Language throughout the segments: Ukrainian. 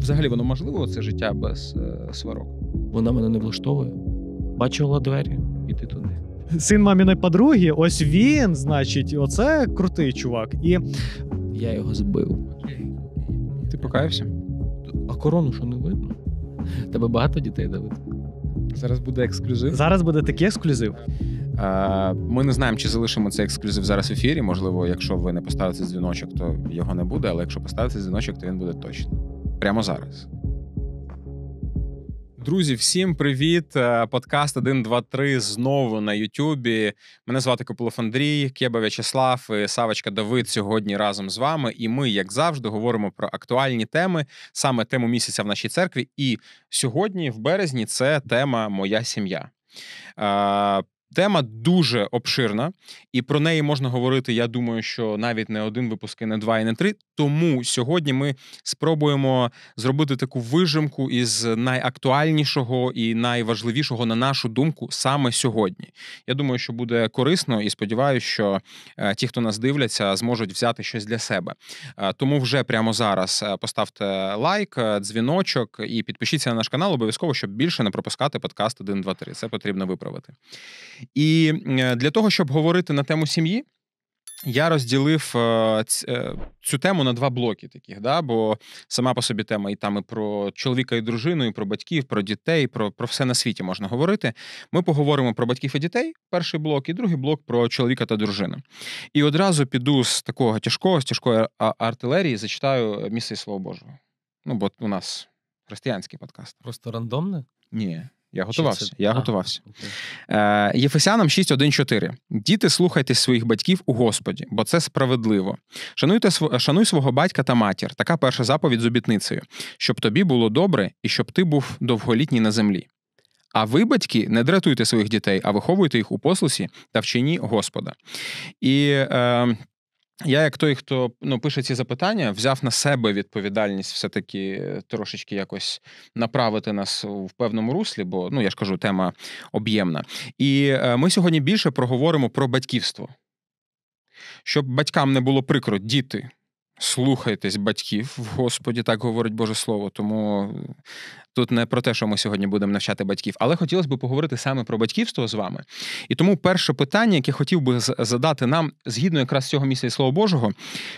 Взагалі воно можливо, це життя без сварок? Вона мене не влаштовує. Бачила двері, іди туди. Син маміної подруги, ось він, значить, оце крутий чувак. І я його збив. Ти покаявся? А корону що не видно? Тебе багато дітей, Давид? Зараз буде ексклюзив. Зараз буде такий ексклюзив. Ми не знаємо, чи залишимо цей ексклюзив зараз в ефірі. Можливо, якщо ви не поставите дзвіночок, то його не буде. Але якщо поставите дзвіночок, то він буде точно. Прямо зараз. Друзі, всім привіт. Подкаст 1 2 3 знову на Ютубі. Мене звати Копилов Андрій, Кєба В'ячеслав і Савочка Давид сьогодні разом з вами. І ми, як завжди, говоримо про актуальні теми, саме тему місяця в нашій церкві. І сьогодні, в березні, це тема «Моя сім'я». Тема дуже обширна, і про неї можна говорити, я думаю, що навіть не один випуск, і не два, і не три. Тому сьогодні ми спробуємо зробити таку вижимку із найактуальнішого і найважливішого, на нашу думку, саме сьогодні. Я думаю, що буде корисно, і сподіваюся, що ті, хто нас дивляться, зможуть взяти щось для себе. Тому вже прямо зараз поставте лайк, дзвіночок і підпишіться на наш канал обов'язково, щоб більше не пропускати подкаст 1, 2, 3. Це потрібно виправити. І для того, щоб говорити на тему сім'ї, я розділив цю тему на два блоки таких, да? Бо сама по собі тема і там і про чоловіка, і дружину, і про батьків, про дітей, про все на світі можна говорити. Ми поговоримо про батьків і дітей, перший блок, і другий блок про чоловіка та дружину. І одразу піду з такого тяжкого, з тяжкої артилерії, зачитаю місце Слова Божого. Ну, бо у нас християнський подкаст. Просто рандомне? Ні. Я готувався. Єфесянам 6.1.4. «Діти, слухайте своїх батьків у Господі, бо це справедливо. Шануй свого батька та матір, така перша заповідь з обітницею, щоб тобі було добре і щоб ти був довголітній на землі. А ви, батьки, не дратуйте своїх дітей, а виховуйте їх у послусі та вчині Господа». І я, як той, хто пише ці запитання, взяв на себе відповідальність все-таки трошечки якось направити нас в певному руслі, бо, я ж кажу, тема об'ємна. І ми сьогодні більше проговоримо про батьківство. Щоб батькам не було прикро, діти, слухайтесь батьків в Господі, так говорить Боже Слово, тому тут не про те, що ми сьогодні будемо навчати батьків, але хотілося б поговорити саме про батьківство з вами. І тому перше питання, яке хотів би задати нам, згідно якраз цього місця і Слова Божого,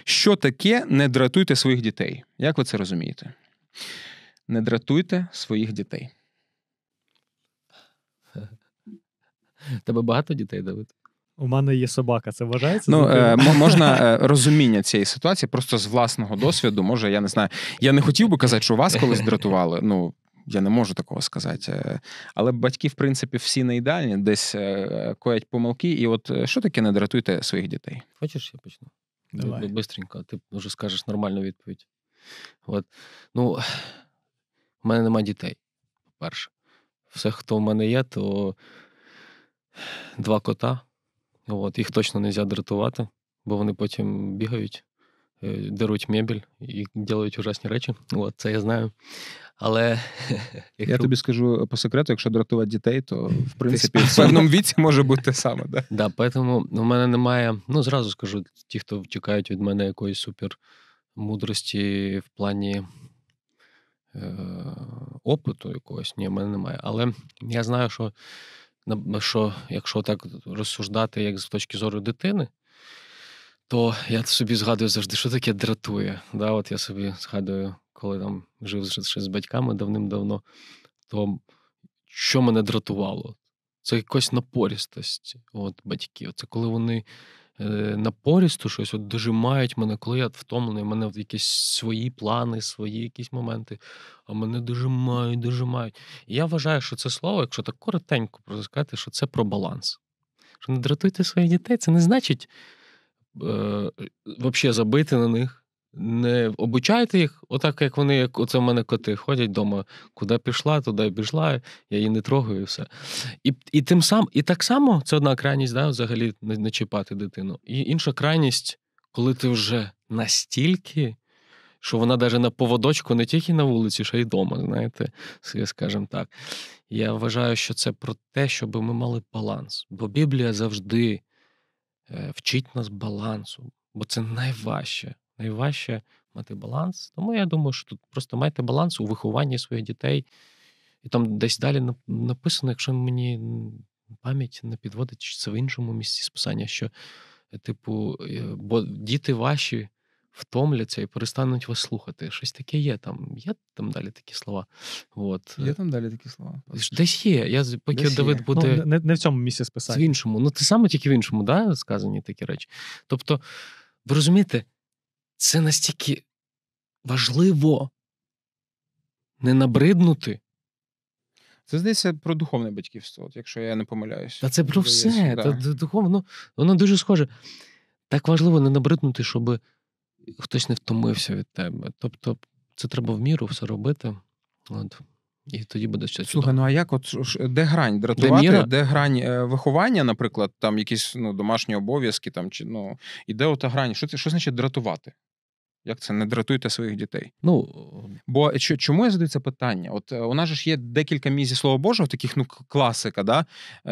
що таке «не дратуйте своїх дітей»? Як ви це розумієте? Не дратуйте своїх дітей. Тебе багато дітей, Давид? У мене є собака, це вважається? Можна розуміння цієї ситуації просто з власного досвіду, може, я не знаю. Я не хотів би казати, що вас колись дратували, я не можу такого сказати. Але батьки, в принципі, всі не ідеальні, десь коять помилки. І от що таке «не дратуйте своїх дітей»? Хочеш, я почну? Давай. Бистренько, ти вже скажеш нормальну відповідь. От. В мене немає дітей, по-перше. Все, хто в мене є, то два кота. Їх точно не можна дратувати, бо вони потім бігають, деруть мебель і роблять ужасні речі. Це я знаю. Але я тобі скажу по секрету, якщо дратувати дітей, то в принципі в певному віці може бути те саме. Да, тому в мене немає, зразу скажу, ті, хто втікають від мене якоїсь супермудрості в плані опиту якогось, ні, в мене немає. Але я знаю, що якщо так розсуждати, як з точки зору дитини, то я собі згадую завжди, що таке дратує. Да, я собі згадую, коли там жив з батьками давним-давно, то що мене дратувало? Це якась напористость батьків. Це коли вони напористо щось дожимають мене, коли я втомлений, в мене якісь свої плани, свої якісь моменти, а мене дожимають. І я вважаю, що це слово, якщо так коротенько сказати, що це про баланс. Що не дратуйте своїх дітей, це не значить взагалі забити на них. Не обучайте їх отак, як вони, як оце в мене коти ходять вдома, куди пішла, туди пішла, я її не трогаю і все. І тим сам, і так само це одна крайність, да, взагалі не чіпати дитину. І інша крайність, коли ти вже настільки, що вона навіть на поводочку не тільки на вулиці, ще й вдома, знаєте, скажімо так. Я вважаю, що це про те, щоб ми мали баланс. Бо Біблія завжди вчить нас балансу, бо це найважче. найважче мати баланс. Тому я думаю, що тут просто майте баланс у вихованні своїх дітей. І там десь далі написано, якщо мені пам'ять не підводить, чи це в іншому місці списання, що, типу, бо діти ваші втомляться і перестануть вас слухати. Щось таке є там. Є там далі такі слова? От. Є там далі такі слова? Десь є. Я, поки десь Давид є. Буде... Ну, не в цьому місці списання. В іншому. Ну, це саме тільки в іншому, да, сказані такі речі. Тобто, ви розумієте, це настільки важливо не набриднути. Це, здається, про духовне батьківство, якщо я не помиляюсь. Та це про все. Да. Та, духовно, воно дуже схоже. Так важливо не набриднути, щоб хтось не втомився від тебе. Тобто, це треба в міру все робити. От. І тоді буде щось. Слухай, ну а як от, де грань дратувати, де грань виховання, наприклад, там якісь домашні обов'язки, там, чи, і де ота грань? Що значить дратувати? Як це? Не дратуйте своїх дітей. Бо чому я задаю це питання? От у нас же ж є декілька місць Слова Божого, таких, класика, да?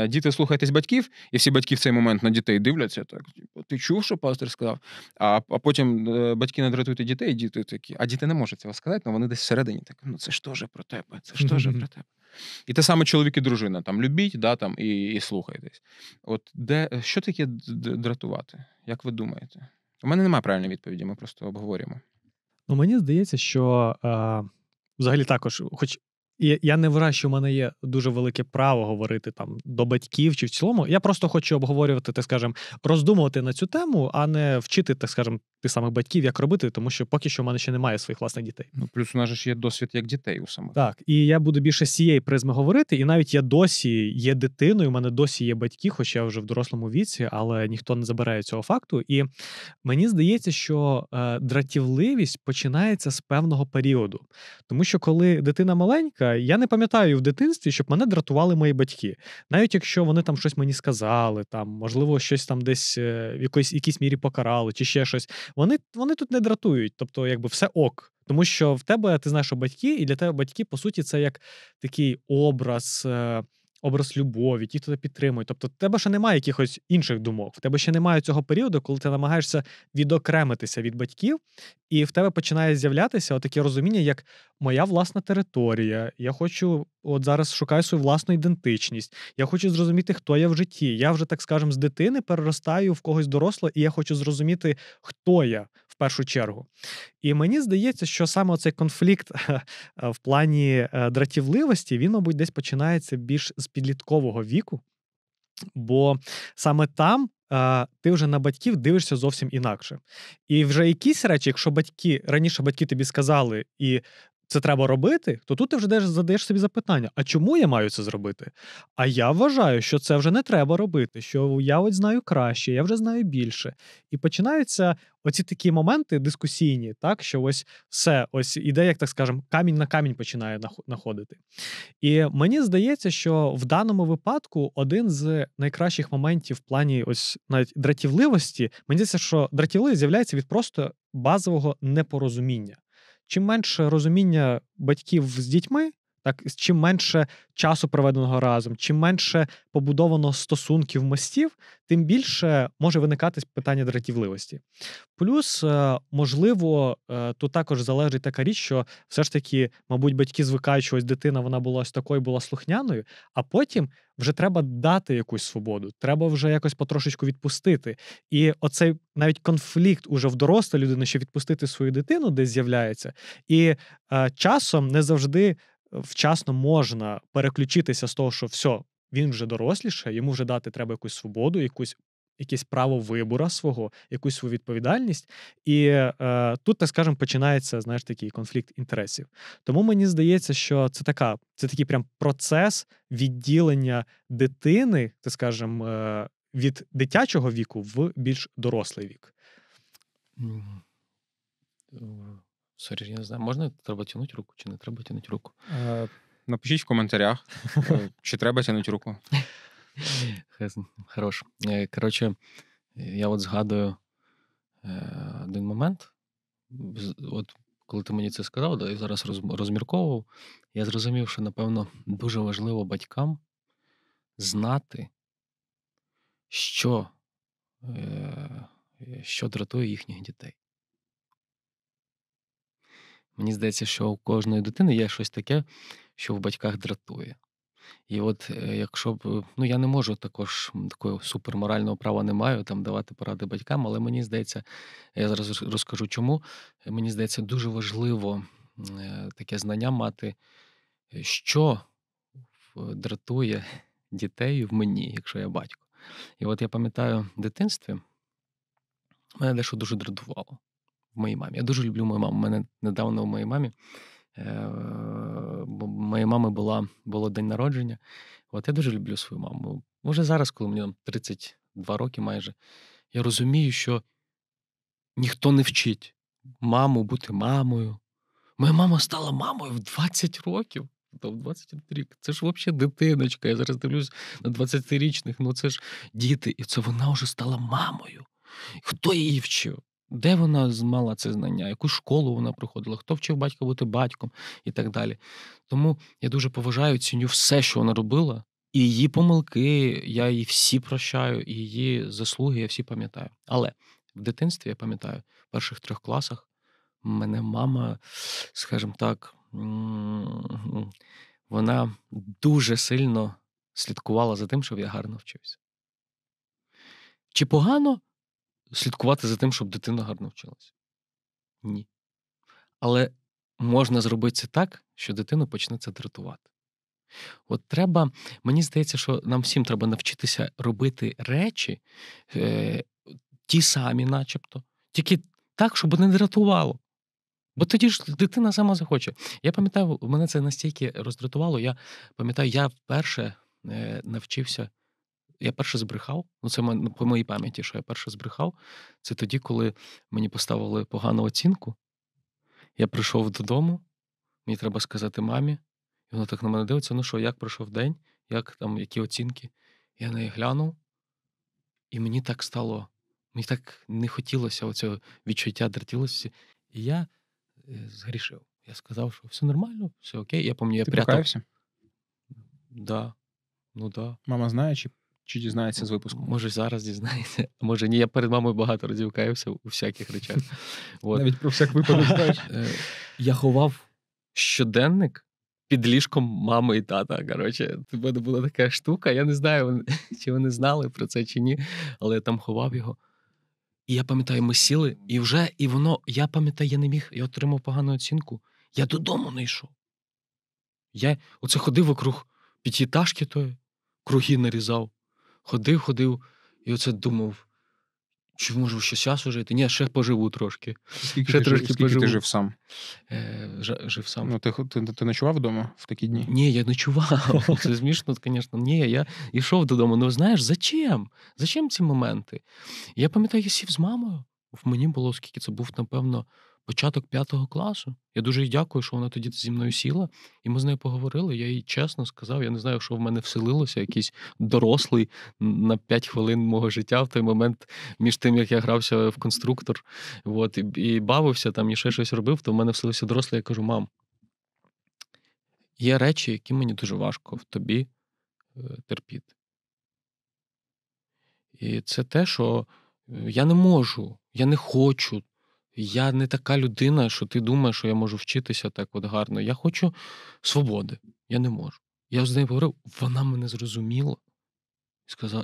Діти, слухайтесь батьків, і всі батьки в цей момент на дітей дивляться, так, ти чув, що пастор сказав? А потім батьки не дратують дітей, і діти такі, а діти не можуть цього сказати, але вони десь всередині так, це ж теж про тебе, це ж теж про тебе. І те саме чоловік і дружина, там, любіть, да, там, і слухайтесь. От що таке дратувати? Як ви думаєте? У мене немає правильної відповіді, ми просто обговорюємо. Ну, мені здається, що взагалі також, хоч я не вважаю, що в мене є дуже велике право говорити там до батьків чи в цілому, я просто хочу обговорювати, так скажем, роздумувати на цю тему, а не вчити, так скажем, тих самих батьків, як робити, тому що поки що в мене ще немає своїх власних дітей. Ну, плюс у нас ж є досвід як дітей у самих. Так, і я буду більше з цієї призми говорити, і навіть я досі є дитиною, у мене досі є батьки, хоч я вже в дорослому віці, але ніхто не забирає цього факту. І мені здається, що дратівливість починається з певного періоду. Тому що коли дитина маленька, я не пам'ятаю в дитинстві, щоб мене дратували мої батьки. Навіть якщо вони там щось мені сказали, там, можливо, щось там десь в якійсь мірі покарали, чи ще щось. Вони тут не дратують, тобто, якби, все ок. Тому що в тебе, ти знаєш, що батьки, і для тебе батьки, по суті, це як такий образ любові, ті, хто тебе підтримує. Тобто, в тебе ще немає якихось інших думок, в тебе ще немає цього періоду, коли ти намагаєшся відокремитися від батьків, і в тебе починає з'являтися отаке розуміння, як моя власна територія, я хочу, от зараз шукаю свою власну ідентичність, я хочу зрозуміти, хто я в житті, я вже, так скажемо, з дитини переростаю в когось дорослого, і я хочу зрозуміти, хто я в першу чергу. І мені здається, що саме цей конфлікт в плані дратівливості, він, мабуть, десь починається більш з підліткового віку, бо саме там ти вже на батьків дивишся зовсім інакше. І вже якісь речі, якщо раніше батьки тобі сказали, і це треба робити, то тут ти вже задаєш собі запитання, а чому я маю це зробити? А я вважаю, що це вже не треба робити, що я от знаю краще, я вже знаю більше. І починаються оці такі моменти дискусійні, так, що ось все, ось іде, як так скажемо, камінь на камінь починає находити. І мені здається, що в даному випадку один з найкращих моментів в плані ось навіть дратівливості, мені здається, що дратівливість з'являється від просто базового непорозуміння. Чим менше розуміння батьків з дітьми, так, чим менше часу проведеного разом, чим менше побудовано стосунків, мостів, тим більше може виникати питання дратівливості. Плюс, можливо, тут також залежить така річ, що все ж таки, мабуть, батьки звикають, що ось дитина, вона була ось такою, була слухняною, а потім вже треба дати якусь свободу, треба вже якось потрошечку відпустити. І оцей навіть конфлікт уже в доросла людина, що відпустити свою дитину десь з'являється. І часом не завжди вчасно можна переключитися з того, що все, він вже доросліше, йому вже дати треба якусь свободу, якесь право вибору свого, якусь свою відповідальність. І тут, так скажемо, починається, знаєш, такий конфлікт інтересів. Тому мені здається, що це такий прям процес відділення дитини, так скажемо, від дитячого віку в більш дорослий вік. Сорі, я не знаю, можна треба тягнути руку чи не треба тягнути руку? Напишіть в коментарях, чи треба тягнути руку. Хорош. Коротше, я от згадую один момент. От коли ти мені це сказав, да, і зараз розмірковував, я зрозумів, що, напевно, дуже важливо батькам знати, що дратує їхніх дітей. Мені здається, що у кожної дитини є щось таке, що в батьках дратує. І от якщо б, я не можу також, такого суперморального права не маю, там давати поради батькам, але мені здається, я зараз розкажу чому, мені здається, дуже важливо таке знання мати, що дратує дітей в мені, якщо я батько. І от я пам'ятаю в дитинстві, мене дещо дуже дратувало в моїй мамі. Я дуже люблю мою маму. Мене недавно в моїй мамі, моєї мами було день народження. От я дуже люблю свою маму. Може зараз, коли мені 32 роки майже, я розумію, що ніхто не вчить маму бути мамою. Моя мама стала мамою в 20 років. В 21 рік. Це ж взагалі дитиночка. Я зараз дивлюсь на 20-річних. Це ж діти. І це вона вже стала мамою. Хто її вчив? Де вона мала це знання? Яку школу вона проходила? Хто вчив батька бути батьком? І так далі. Тому я дуже поважаю, ціню все, що вона робила. І її помилки, я її всі прощаю. І її заслуги я всі пам'ятаю. Але в дитинстві, я пам'ятаю, в перших 3 класах мене мама, скажімо так, вона дуже сильно слідкувала за тим, щоб я гарно вчився. Чи погано слідкувати за тим, щоб дитина гарно вчилася? Ні. Але можна зробити це так, що дитину почне це дратувати. От треба, мені здається, що нам всім треба навчитися робити речі, ті самі начебто, тільки так, щоб не дратувало. Бо тоді ж дитина сама захоче. Я пам'ятаю, мене це настільки роздратувало. Я пам'ятаю, я вперше навчився, я перше збрехав. Це по моїй пам'яті, що я перше збрехав. Це тоді, коли мені поставили погану оцінку. Я прийшов додому, мені треба сказати мамі. І вона так на мене дивиться, як пройшов день, як там, які оцінки. Я на неї глянув, і мені так стало, мені так не хотілося оцього відчуття дратілості. І я згрішив. Я сказав, що все нормально, все окей. Я пам'ятаю, ти покаявся? Да. Да. Мама знає чи дізнається з випуску? Може, зараз дізнається. Може, ні. Я перед мамою багато разів каявся у всяких речах. Навіть про всяк випадок, знаєш. Я ховав щоденник під ліжком мами і тата, коротше. У мене була така штука, я не знаю, чи вони знали про це, чи ні, але я там ховав його. І я пам'ятаю, ми сіли, я пам'ятаю, я не міг, я отримав погану оцінку. Я додому не йшов. Я оце ходив вокруг п'ятиэтажки тої, круги нарізав. Ходив, і оце думав, чи можу ще час жити? Ні, ще поживу трошки. Скільки ти жив сам? Жив сам. Ти ночував вдома в такі дні? Ні, я ночував. Це смішно, звісно. Ні, я йшов додому. Знаєш, зачем? Зачем ці моменти? Я пам'ятаю, я сів з мамою. Мені було, скільки це був, напевно, початок 5 класу. Я дуже їй дякую, що вона тоді зі мною сіла. І ми з нею поговорили. Я їй чесно сказав, я не знаю, що в мене вселилося. Якийсь дорослий на 5 хвилин мого життя в той момент, між тим, як я грався в конструктор, і бавився, і ще щось робив, то в мене вселився дорослий. Я кажу: мам, є речі, які мені дуже важко в тобі терпіти. І це те, що я не можу, я не хочу. Я не така людина, що ти думаєш, що я можу вчитися так от гарно. Я хочу свободи. Я не можу. Я з нею поговорив, вона мене зрозуміла.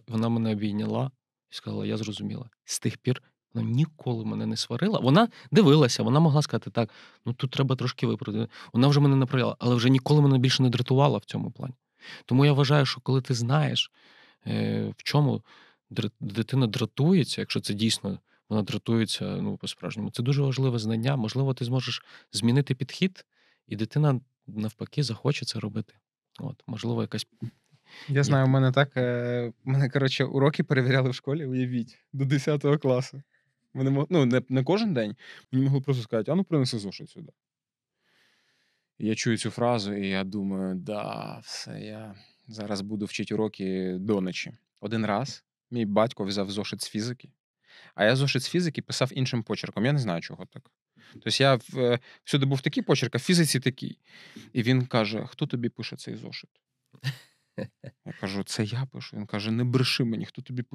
Вона мене обійняла і сказала: я зрозуміла. З тих пір вона ніколи мене не сварила. Вона дивилася, вона могла сказати: так, тут треба трошки виправити. Вона вже мене направляла, але вже ніколи мене більше не дратувала в цьому плані. Тому я вважаю, що коли ти знаєш, в чому дитина дратується, якщо це дійсно вона дратується, по-справжньому. Це дуже важливе знання. Можливо, ти зможеш змінити підхід, і дитина, навпаки, захоче це робити. Можливо, якась... Я знаю, у мене, коротше, уроки перевіряли в школі, уявіть, до 10 класу. Мене, не кожен день. Мені могли просто сказати: принеси зошит сюди. Я чую цю фразу, і я думаю: все, я зараз буду вчити уроки до ночі. Один раз мій батько взяв зошит з фізики, а я зошит з фізики писав іншим почерком. Я не знаю, чого так. Тобто я всюди був такий почерк, а в фізиці такий. І він каже: хто тобі пише цей зошит? Я кажу: це я пишу. Він каже: не бреши мені,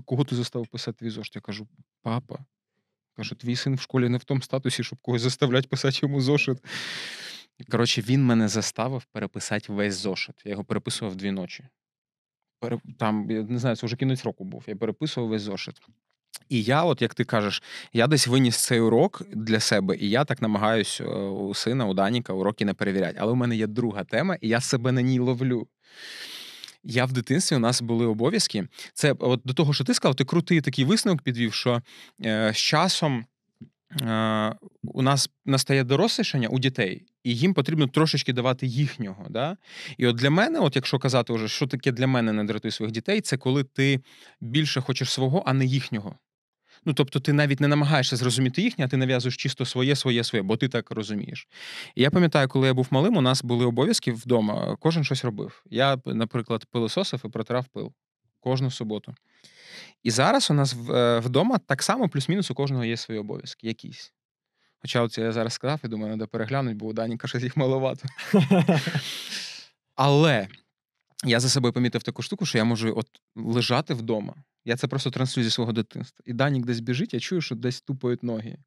кого ти заставив писати твій зошит? Я кажу: папа. що твій син в школі не в тому статусі, щоб когось заставлять писати йому зошит. Коротше, він мене заставив переписати весь зошит. Я його переписував 2 ночі. Там, я не знаю, це вже кінець року був. Я переписував весь зошит. І я, от як ти кажеш, я десь виніс цей урок для себе, і я так намагаюсь у сина, у Даніка уроки не перевіряти. Але у мене є друга тема, і я себе на ній ловлю. Я в дитинстві, у нас були обов'язки. Це от до того, що ти сказав, ти крутий такий висновок підвів, що з часом у нас настає дорослішання у дітей, і їм потрібно трошечки давати їхнього. Да? І от для мене, от якщо казати вже, що таке для мене не дратує своїх дітей, це коли ти більше хочеш свого, а не їхнього. Ну, тобто ти навіть не намагаєшся зрозуміти їхнє, а ти нав'язуєш чисто своє, бо ти так розумієш. І я пам'ятаю, коли я був малим, у нас були обов'язки вдома, кожен щось робив. Я, наприклад, пилососив і протирав пил кожну суботу. І зараз у нас вдома так само плюс-мінус у кожного є свої обов'язки, якісь. Хоча оце я зараз сказав, я думаю, треба переглянути, бо у Даніка щось їх маловато. Але я за собою помітив таку штуку, що я можу от лежати вдома. Я це просто транслюю зі свого дитинства. І Данік десь біжить, я чую, що десь тупають ноги.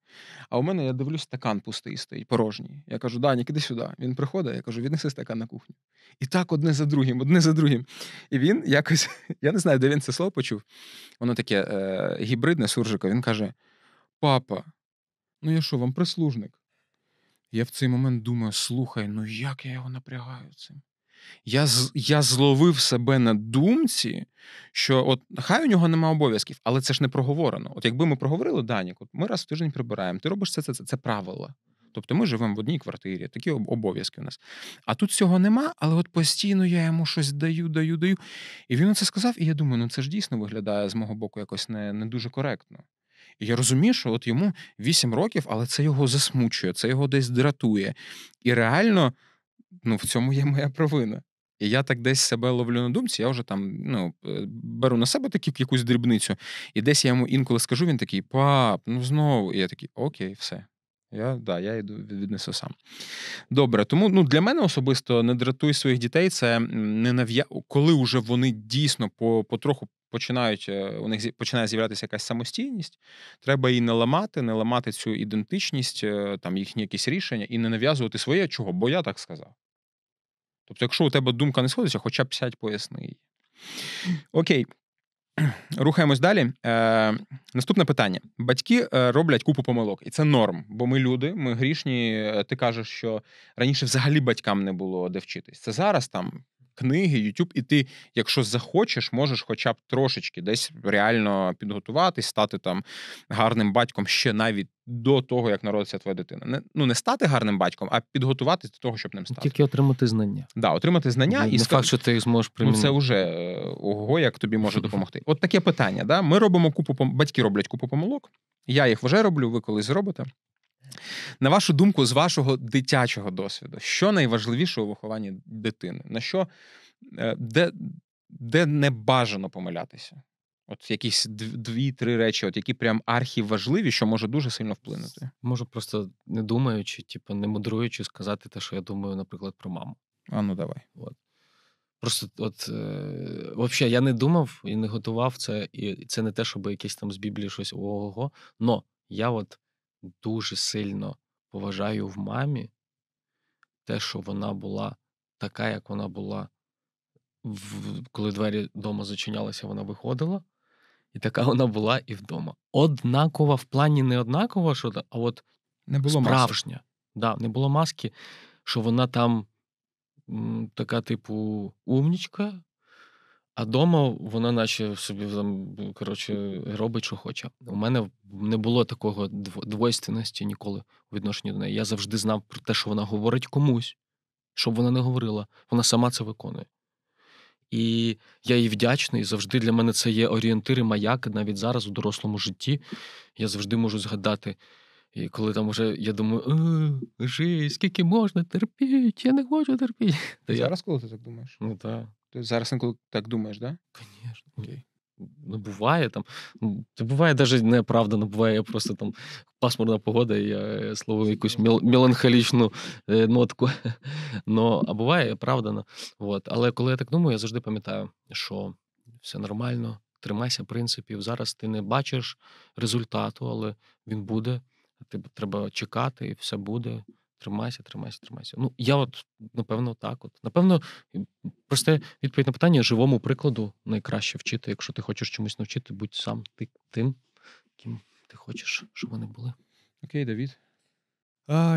А у мене, я дивлюсь, стакан пустий стоїть, порожній. Я кажу: Данік, іди сюди. Він приходить, я кажу: віднеси стакан на кухню. І так одне за другим. І він якось, я не знаю, де він це слово почув, воно таке гібридне, суржико. Він каже: папа, ну я що, вам прислужник? Я в цей момент думаю: слухай, ну як я його напрягаю цим? Я зловив себе на думці, що от хай у нього нема обов'язків, але це ж не проговорено. От якби ми проговорили: Данік, от ми раз в тиждень прибираємо, ти робиш це. Це правила. Тобто ми живемо в одній квартирі, такі обов'язки у нас. А тут цього нема, але от постійно я йому щось даю. І він оце сказав, і я думаю, ну це ж дійсно виглядає з мого боку якось не дуже коректно. І я розумію, що от йому 8 років, але це його засмучує, це його десь дратує. І реально... ну, в цьому є моя провина. І я так десь себе ловлю на думці, я вже там, ну, беру на себе таку якусь дрібницю, і десь я йому інколи скажу, він такий: пап, ну знову. І я такий: окей, все. Я йду, віднесу сам. Добре, тому для мене особисто не дратуй своїх дітей, це не коли уже вони дійсно потроху починають, у них починає з'являтися якась самостійність, треба її не ламати цю ідентичність, там їхні якісь рішення, і не нав'язувати своє, чого, бо я так сказав. Тобто, якщо у тебе думка не сходиться, хоча б сядь, поясни її. Окей. Рухаємось далі. Наступне питання. Батьки роблять купу помилок, і це норм, бо ми люди, ми грішні. Ти кажеш, що раніше взагалі батькам не було де вчитись. Це зараз там книги, YouTube, і ти, якщо захочеш, можеш хоча б трошечки десь реально підготуватись, стати там гарним батьком ще навіть до того, як народиться твоя дитина. Не стати гарним батьком, а підготуватись до того, щоб ним стати. Тільки отримати знання. Так, отримати знання. І факт, що ти їх зможеш примінити. Це вже ого, як тобі може допомогти. От таке питання. Да? Ми робимо батьки роблять купу помилок, я їх вже роблю, ви колись зробите. На вашу думку, з вашого дитячого досвіду, що найважливіше у вихованні дитини? На що, де не бажано помилятися? От якісь 2-3 речі, от які прям архіважливі, що може дуже сильно вплинути? Можу просто не думаючи, не мудруючи сказати те, що я думаю, наприклад, про маму. А ну давай. От. Просто от взагалі я не думав і не готував це, і це не те, щоб якесь там з Біблії щось ого-го, но я от дуже сильно поважаю в мамі те, що вона була така, як вона була. Коли двері вдома зачинялися, вона виходила. І така вона була і вдома. Однакова в плані не однакова, що, а от не було справжня. Да, не було маски, що вона там така, типу, умнічка, а дома вона наче собі там, коротше, робить, що хоче. У мене не було такого двойственності ніколи у відношенні до неї. Я завжди знав про те, що вона говорить комусь, щоб вона не говорила. Вона сама це виконує. І я їй вдячний. Завжди для мене це є орієнтири, маяк. Навіть зараз у дорослому житті я завжди можу згадати. І коли там вже я думаю: скільки можна терпіти, я не хочу терпіти. Зараз коли ти так думаєш? Ну так. Ти зараз інколи так думаєш, так? Да? Звісно. Окей. Ну, буває там. Це буває навіть неправдано, буває просто там пасмурна погода, і я словив якусь меланхолічну нотку. Но, а буває правдано. От. Але коли я так думаю, я завжди пам'ятаю, що все нормально, тримайся принципів. Зараз ти не бачиш результату, але він буде. Тобі треба чекати, і все буде. Тримайся. Ну, я от, напевно, так. Напевно, просте відповідь на питання, живому прикладу найкраще вчити. Якщо ти хочеш чомусь навчити, будь сам ти тим, ким ти хочеш, щоб вони були. Окей, Давід.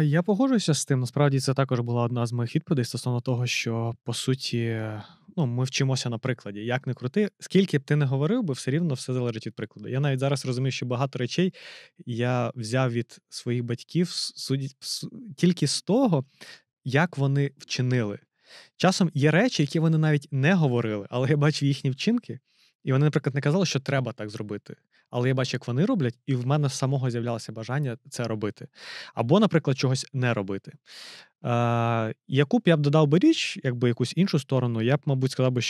Я погоджуюся з тим. Насправді, це також була одна з моїх відповідей стосовно того, що, по суті, ну, ми вчимося на прикладі. Як не крути, скільки б ти не говорив, бо все рівно все залежить від прикладу. Я навіть зараз розумію, що багато речей я взяв від своїх батьків тільки з того, як вони вчинили. Часом є речі, які вони навіть не говорили, але я бачу їхні вчинки, і вони, наприклад, не казали, що треба так зробити. Але я бачу, як вони роблять, і в мене самого з'являлося бажання це робити. Або, наприклад, чогось не робити. Яку б я б додав би річ, якби якусь іншу сторону, я б, мабуть, сказав би,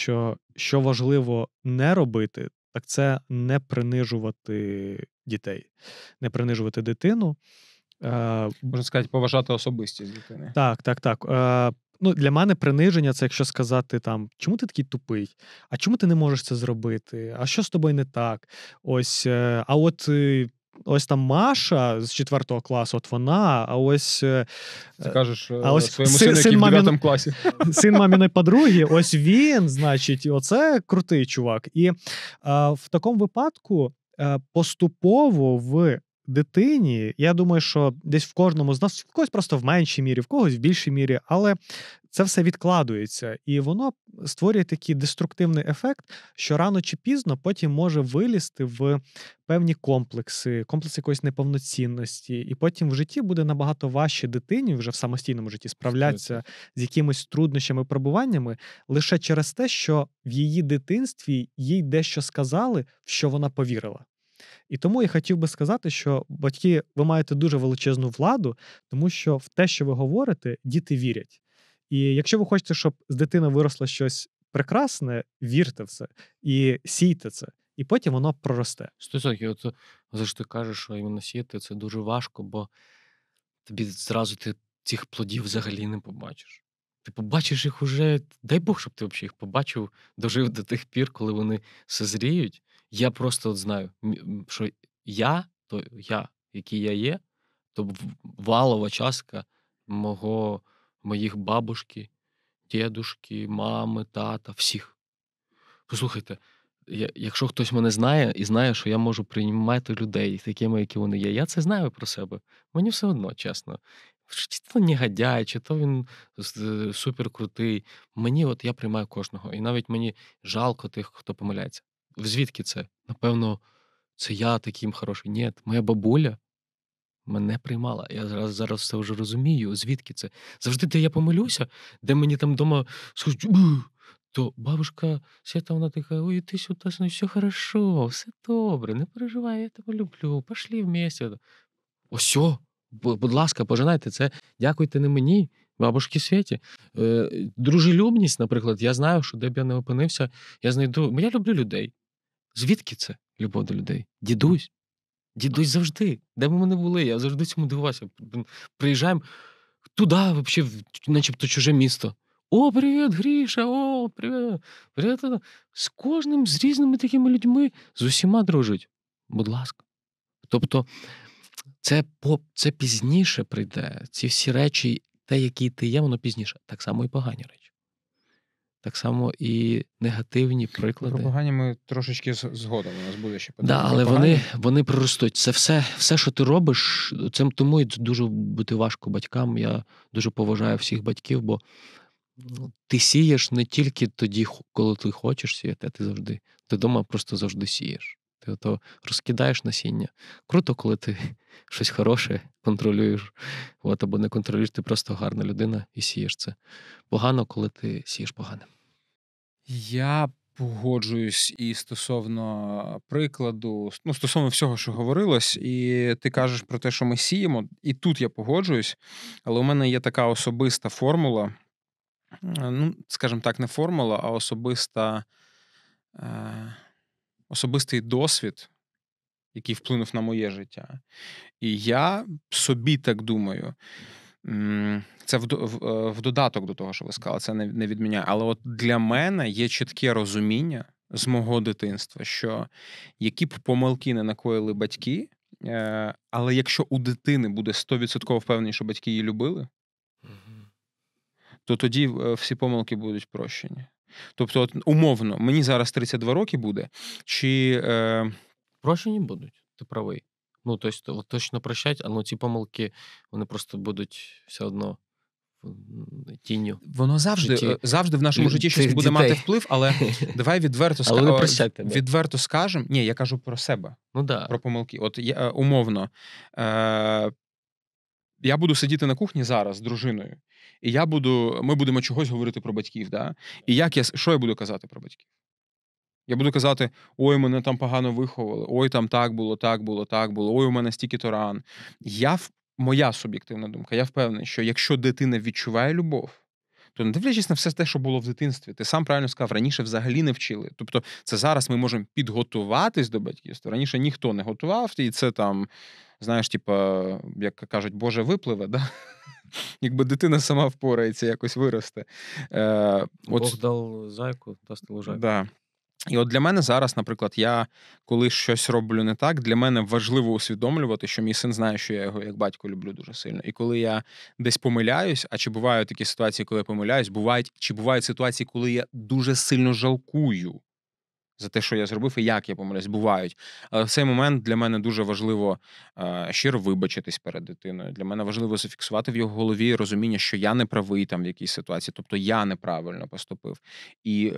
що важливо не робити, так це не принижувати дітей, не принижувати дитину. Можна сказати, поважати особистість дитини. Так. Ну, для мене приниження – це якщо сказати, там, чому ти такий тупий? А чому ти не можеш це зробити? А що з тобою не так? Ось там Маша з 4 класу, от вона, а ось... Ти кажеш своєму сину, який в 9 класі. Син маміної подруги, ось він, значить, оце крутий чувак. І в такому випадку поступово в дитині, я думаю, що десь в кожному з нас, в когось просто в меншій мірі, в когось в більшій мірі, але це все відкладується. І воно створює такий деструктивний ефект, що рано чи пізно потім може вилізти в певні комплекси, комплекси якоїсь неповноцінності. І потім в житті буде набагато важче дитині вже в самостійному житті справлятися з якимись труднощами, пробуваннями лише через те, що в її дитинстві їй дещо сказали, в що вона повірила. І тому я хотів би сказати, що батьки, ви маєте дуже величезну владу, тому що в те, що ви говорите, діти вірять. І якщо ви хочете, щоб з дитини виросло щось прекрасне, вірте в це і сійте це. І потім воно проросте. 100%. От завжди кажеш, що іменно сіяти це дуже важко, бо тобі зразу ти цих плодів взагалі не побачиш. Ти побачиш їх уже, дай Бог, щоб ти взагалі їх побачив, дожив до тих пір, коли вони созріють. Я просто от знаю, що я, який я є, то валова частка моїх бабушки, дідушки, мами, тата, всіх. Послухайте, якщо хтось мене знає і знає, що я можу приймати людей такими, які вони є, я це знаю про себе. Мені все одно, чесно. Чи то негодяй, чи то він суперкрутий. Мені от я приймаю кожного. І навіть мені жалко тих, хто помиляється. Звідки це? Напевно, це я таким хороший. Ні, моя бабуля мене приймала. Я зараз все вже розумію. Звідки це? Завжди, де я помилюся, де мені там вдома скажуть, то бабушка Свята, вона така, ой, ти сюди, все хорошо, все добре, не переживай, я тебе люблю, пішли вместе. Ось, будь ласка, пожинайте це, дякуйте не мені, бабушки Світі. Дружелюбність, наприклад, я знаю, що де б я не опинився, я знайду... Я люблю людей. Звідки це любов до людей? Дідусь. Дідусь завжди. Де б ми не були, я завжди цьому дивувався. Приїжджаємо туди, взагалі, начебто чуже місто. О, привіт, Гріша, о, привіт. Привіт. З кожним, з різними такими людьми, з усіма дружить. Будь ласка. Тобто, це пізніше прийде. Ці всі речі... Те, який ти є, воно пізніше. Так само і погані речі. Так само і негативні приклади. Про погані ми трошечки згодом. У нас буде ще питання. Да, але вони проростуть. Це все, що ти робиш, цим тому і дуже бути важко батькам. Я дуже поважаю всіх батьків, бо ти сієш не тільки тоді, коли ти хочеш сіяти, а ти завжди. Ти вдома просто завжди сієш. Ти ото розкидаєш насіння. Круто, коли ти щось хороше контролюєш, або не контролюєш, ти просто гарна людина і сієш це. Погано, коли ти сієш погане. Я погоджуюсь і стосовно прикладу, ну, стосовно всього, що говорилось, і ти кажеш про те, що ми сіємо, і тут я погоджуюсь, але у мене є така особиста формула, ну, скажімо так, не формула, а особистий досвід, який вплинув на моє життя. І я собі так думаю, це в додаток до того, що ви сказали, це не відміняє. Але от для мене є чітке розуміння, з мого дитинства, що які б помилки не накоїли батьки, але якщо у дитини буде 100% впевненість, що батьки її любили, то тоді всі помилки будуть прощені. Тобто, от, умовно, мені зараз 32 роки буде, чи... Прощені будуть, ти правий. Ну, тобто, точно прощать, але ці помилки, вони просто будуть все одно... тінню. Воно завжди в нашому житті щось буде мати вплив, але давай відверто скажемо. Ні, я кажу про себе, про помилки. От я, умовно, я буду сидіти на кухні зараз з дружиною, і ми будемо чогось говорити про батьків. Да? І що я буду казати про батьків? Я буду казати, ой, мене там погано виховали, ой, там так було, ой, у мене стільки-то ран. Моя суб'єктивна думка, я впевнений, що якщо дитина відчуває любов, то не дивлячись на все те, що було в дитинстві, ти сам правильно сказав, раніше взагалі не вчили. Тобто це зараз ми можемо підготуватись до батьківства. Раніше ніхто не готував, і це там, знаєш, типа, як кажуть, Боже випливе, да? Якби дитина сама впорається, якось виросте. Бог дав зайку, дасть лужайку. Да. І от для мене зараз, наприклад, я коли щось роблю не так, для мене важливо усвідомлювати, що мій син знає, що я його як батько люблю дуже сильно. І коли я десь помиляюсь, а чи бувають такі ситуації, коли я помиляюсь, бувають ситуації, коли я дуже сильно жалкую за те, що я зробив і як я помиляюсь, бувають. Але в цей момент для мене дуже важливо щиро вибачитись перед дитиною. Для мене важливо зафіксувати в його голові розуміння, що я не правий там в якійсь ситуації, тобто я неправильно поступив. І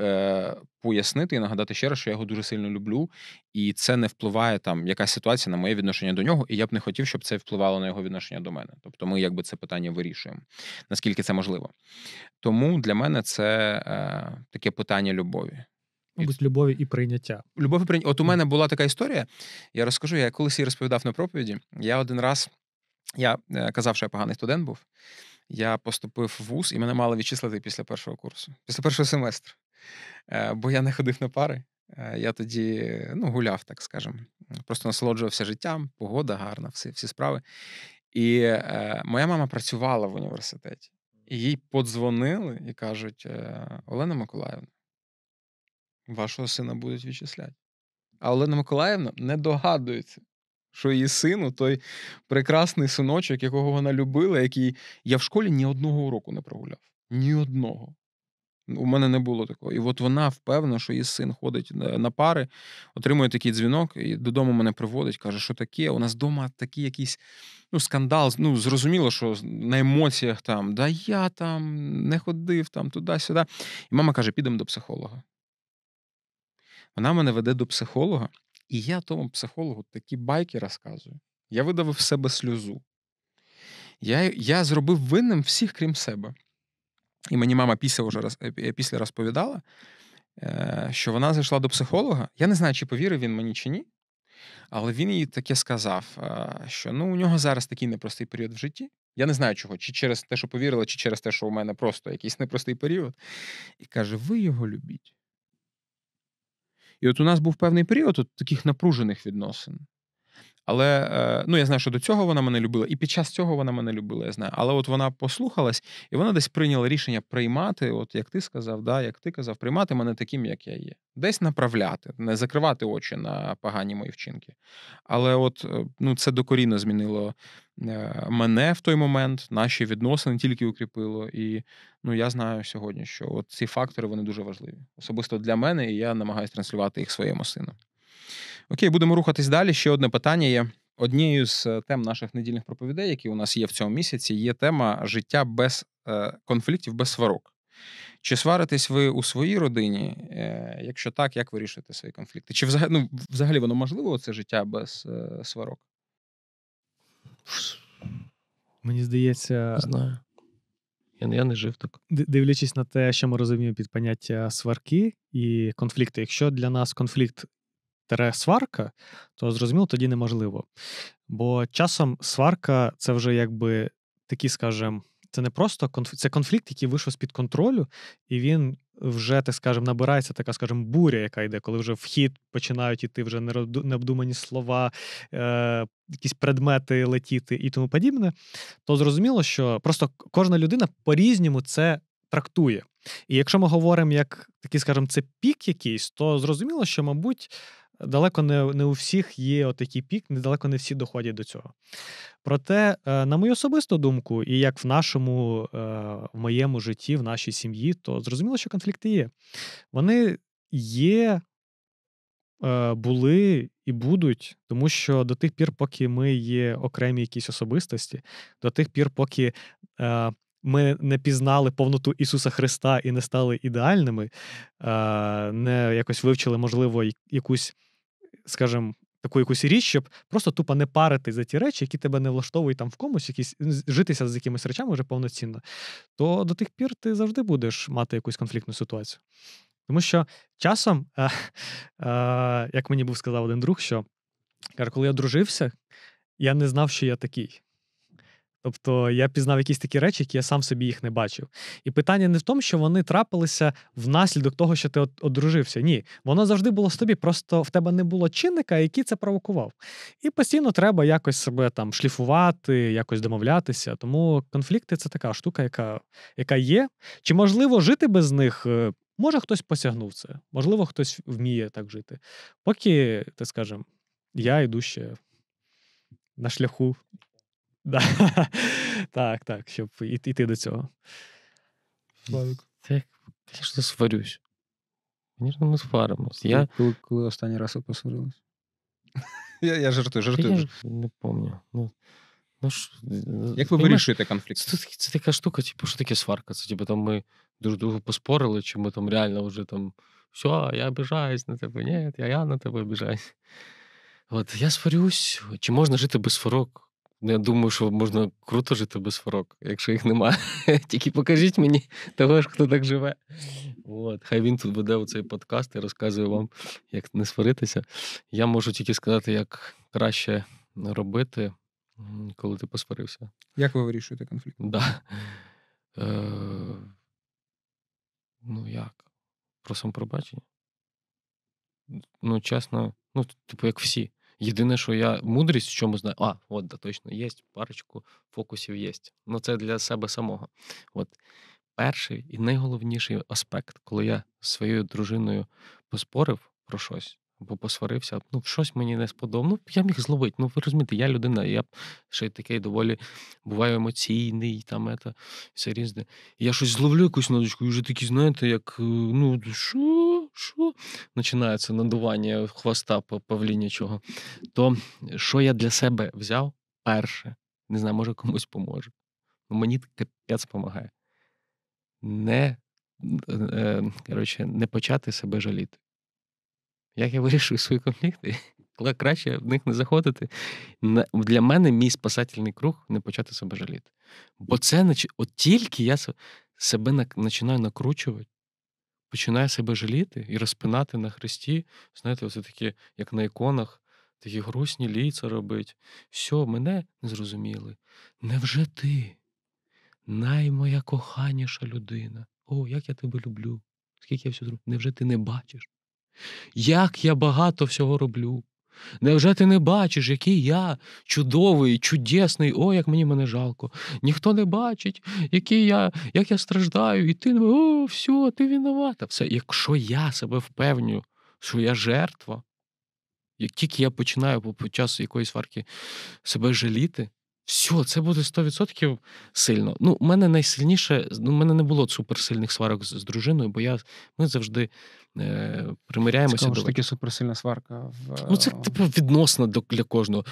пояснити і нагадати ще раз, що я його дуже сильно люблю, і це не впливає там якась ситуація на моє відношення до нього, і я б не хотів, щоб це впливало на його відношення до мене. Тобто ми якби це питання вирішуємо, наскільки це можливо. Тому для мене це таке питання любові. Мабуть, любові і прийняття. От у мене була така історія, я розкажу, я колись її розповідав на проповіді. Я один раз, я казав, що я поганий студент був, я поступив в вуз, і мене мали відчислити після першого курсу, після першого семестру. Бо я не ходив на пари, я тоді гуляв, так скажемо. Просто насолоджувався життям, погода гарна, всі справи. І моя мама працювала в університеті. І їй подзвонили і кажуть, Олена Миколаївна, вашого сина будуть відчисляти. А Олена Миколаївна не догадується, що її сину, той прекрасний синочок, якого вона любила, який... Я в школі ні одного уроку не прогуляв. Ні одного. У мене не було такого. І от вона впевнена, що її син ходить на пари, отримує такий дзвінок, і додому мене приводить, каже, що таке? У нас вдома такий якийсь скандал. Зрозуміло, що на емоціях там, да я там не ходив, там туди-сюди. І мама каже, підемо до психолога. Вона мене веде до психолога, і я тому психологу такі байки розказую. Я видавив в себе сльозу. Я зробив винним всіх, крім себе. І мені мама після розповідала, що вона зайшла до психолога. Я не знаю, чи повірив він мені чи ні, але він їй таке сказав, що у нього зараз такий непростий період в житті. Я не знаю чого, чи через те, що повірила, чи через те, що у мене просто якийсь непростий період. І каже, ви його любіть. І от у нас був певний період таких напружених відносин. Але, я знаю, що до цього вона мене любила, і під час цього вона мене любила, я знаю. Але от вона послухалась, і вона десь прийняла рішення приймати, от як ти сказав, да, як ти казав, приймати мене таким, як я є. Десь направляти, не закривати очі на погані мої вчинки. Але от, це докорінно змінило мене в той момент, наші відносини тільки укріпило. І, я знаю сьогодні, що от ці фактори, вони дуже важливі. Особисто для мене, і я намагаюся транслювати їх своєму сину. Окей, будемо рухатись далі. Ще одне питання є. Однією з тем наших недільних проповідей, які у нас є в цьому місяці, є тема життя без конфліктів, без сварок. Чи сваритесь ви у своїй родині? Якщо так, як вирішуєте свої конфлікти? Чи взагалі воно можливо, це життя без сварок? Мені здається... Не знаю. Я не жив так. Дивлячись на те, що ми розуміємо під поняття сварки і конфлікти. Якщо для нас конфлікт сварка, то, зрозуміло, тоді неможливо. Бо часом сварка – це вже якби такі, скажімо, це не просто конфлікт, це конфлікт, який вийшов з-під контролю, і він вже, так скажемо, набирається така, скажімо, буря, яка йде, коли вже в хід починають іти вже необдумані слова, якісь предмети летіти і тому подібне, то зрозуміло, що просто кожна людина по-різному це трактує. І якщо ми говоримо як такий, скажімо, це пік якийсь, то зрозуміло, що, мабуть, далеко не у всіх є отакий пік, недалеко не всі доходять до цього. Проте, на мою особисту думку, і як в моєму житті, в нашій сім'ї, то зрозуміло, що конфлікти є. Вони є, були і будуть, тому що до тих пір, поки ми є окремі якісь особистості, до тих пір, поки ми не пізнали повноту Ісуса Христа і не стали ідеальними, не якось вивчили, можливо, якусь, скажімо, таку якусь річ, щоб просто тупо не парити за ті речі, які тебе не влаштовують там в комусь, якісь, житися з якимись речами вже повноцінно, то до тих пір ти завжди будеш мати якусь конфліктну ситуацію. Тому що часом, як мені був сказав один друг, що, каже, коли я одружився, я не знав, що я такий. Тобто я пізнав якісь такі речі, які я сам собі їх не бачив. І питання не в тому, що вони трапилися внаслідок того, що ти одружився. Ні, воно завжди було з тобі, просто в тебе не було чинника, який це провокував. І постійно треба якось себе там шліфувати, якось домовлятися. Тому конфлікти – це така штука, яка є. Чи можливо жити без них? Може, хтось посягнув це. Можливо, хтось вміє так жити. Поки, так скажемо, я йду ще на шляху. Так, щоб іти до цього. Так, я ж не сварюсь. Звісно, ми сваримось. Коли останній раз ви посварились? Я жартую. Я не пам'ятаю. Як ви вирішуєте конфлікт? Це така штука, типу, що таке сварка? Це типу, там ми дуже довго поспорили, чи ми там реально вже там, все, я обіжаюсь на тебе, ні, я на тебе обіжаюсь. От, я сварюсь, чи можна жити без сварок? Я думаю, що можна круто жити без сварок, якщо їх немає. Тільки покажіть мені того ж, хто так живе. От. Хай він тут веде оцей подкаст і розказує вам, як не сваритися. Я можу тільки сказати, як краще робити, коли ти посварився. Як ви вирішуєте конфлікт? Да. Як? Про самопробачення? Чесно, типу, як всі. Єдине, що я мудрість в чому знаю. Точно, є парочку фокусів є. Це для себе самого. Перший і найголовніший аспект, коли я зі своєю дружиною поспорив про щось, або посварився, щось мені не сподобало, я міг зловити. Ви розумієте, я людина, я ще такий доволі, буваю емоційний, все різне. Я щось зловлю, якусь ноточку, і вже такі, знаєте, як, що? Починається надування хвоста павлінячого. То, що я для себе взяв перше, не знаю, може комусь поможе. Мені капець помагає. Не почати себе жаліти. Як я вирішую свої конфлікти? Коли краще в них не заходити. Для мене мій спасательний круг – не почати себе жаліти. Бо це, от тільки я себе починаю накручувати, починаю себе жаліти і розпинати на хресті, знаєте, оце такі, як на іконах, такі грустні ліця робить. Все, мене не зрозуміли. Невже ти, наймоя коханіша людина? О, як я тебе люблю. Скільки я все зроблю. Невже ти не бачиш? Як я багато всього роблю. Невже ти не бачиш, який я чудовий, чудесний, як мене жалко. Ніхто не бачить, як я страждаю, і ти, все, ти виновата. Все. Якщо я себе впевнюю, що я жертва, як тільки я починаю під час якоїсь сварки себе жаліти, все, це буде 100% сильно. У мене найсильніше, у мене не було суперсильних сварок з дружиною, бо ми завжди примиряємося. Цікаво, що таке суперсильна сварка? Це типу відносно для кожного.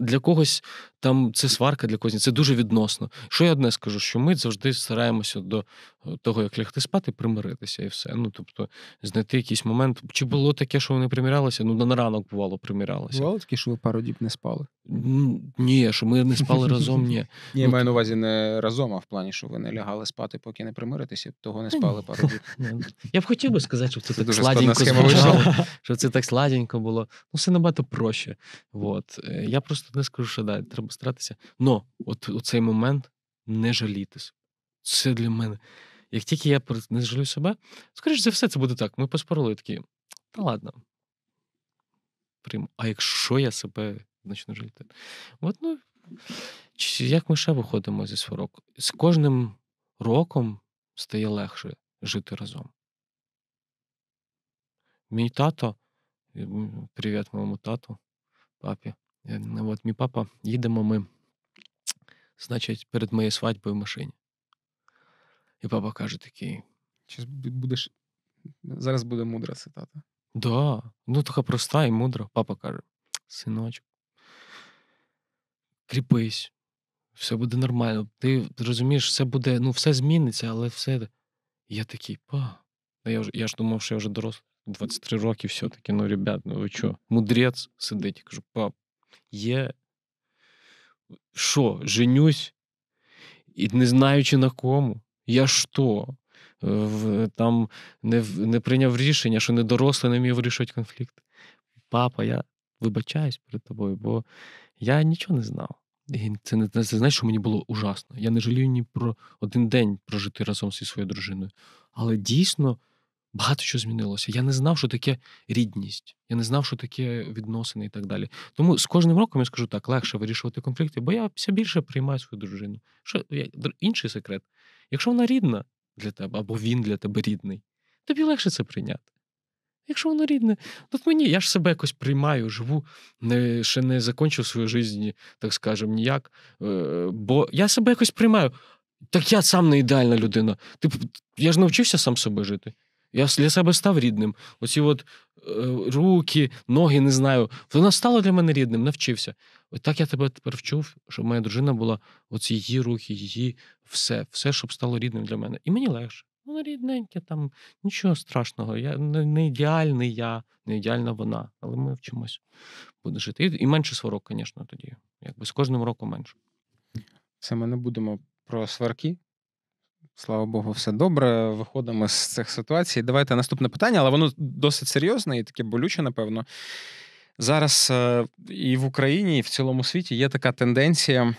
Для когось там це сварка, для когось це дуже відносно. Що я одне скажу, що ми завжди стараємося до того, як лягти спати, примиритися і все. Тобто знайти якийсь момент. Чи було таке, що вони примирялися? На ранок бувало примирялися. Бувало таке, що ви пару діб не спали? Ні, що ми не спали разом, ні. Ні, я маю на увазі не разом, а в плані, що ви не лягали спати, поки не примиритися, того не спали пару діб. Я б хотів би сказати, що це так сладенько звучало, що це так сладенько було. Все набагато проще. Я просто не скажу, що да, треба старатися. Но у цей момент не жалітись. Це для мене. Як тільки я не жалю себе, скоріш за все, це буде так. Ми поспорили такі, та ладно. А якщо я себе почну жаліти? Як ми ще виходимо зі сварок? З кожним роком стає легше. жити разом. Мій тато, привіт моєму тату, папі. От мій папа, їдемо ми, значить, перед моєю свадьбою в машині. І папа каже такий... Зараз буде мудра цитата. Да, ну така проста і мудра. Папа каже, синочок, кріпись, все буде нормально. Ти розумієш, все буде, ну все зміниться, але все... Я такий, па... Я ж думав, що я вже дорослий, 23 роки все-таки, ну, ребят, ну ви чо? Мудрець сидить, я кажу, пап, є... Що, женюсь? І не знаючи на кому? Я що? Там не прийняв рішення, що не дорослий, не вмів вирішувати конфлікт. Папа, я вибачаюсь перед тобою, бо я нічого не знав. І це знаєш, що мені було ужасно. Я не жалію ні про один день прожити разом зі своєю дружиною. Але дійсно багато що змінилося. Я не знав, що таке рідність. Я не знав, що таке відносини і так далі. Тому з кожним роком, я скажу так, легше вирішувати конфлікти, бо я все більше приймаю свою дружину. Що, інший секрет. Якщо вона рідна для тебе, або він для тебе рідний, тобі легше це прийняти. Якщо воно рідне, то мені, я ж себе якось приймаю, живу, ще не закінчив свою життя, так скажемо, ніяк, бо я себе якось приймаю. Так я сам не ідеальна людина. Я ж навчився сам себе жити. Я для себе став рідним. Оці от руки, ноги, не знаю. Вона стала для мене рідним, навчився. Так я тебе тепер вчув, щоб моя дружина була, оці її руки, її все, щоб стало рідним для мене. І мені легше. Воно рідненьке, там нічого страшного. Я не ідеальний я, не ідеальна вона. Але ми вчимось буде жити. І менше сварок, звісно, тоді. Якби з кожним роком менше. Це ми не будемо про сварки. Слава Богу, все добре. Виходимо з цих ситуацій. Давайте наступне питання, але воно досить серйозне і таке болюче, напевно. Зараз і в Україні, і в цілому світі є така тенденція,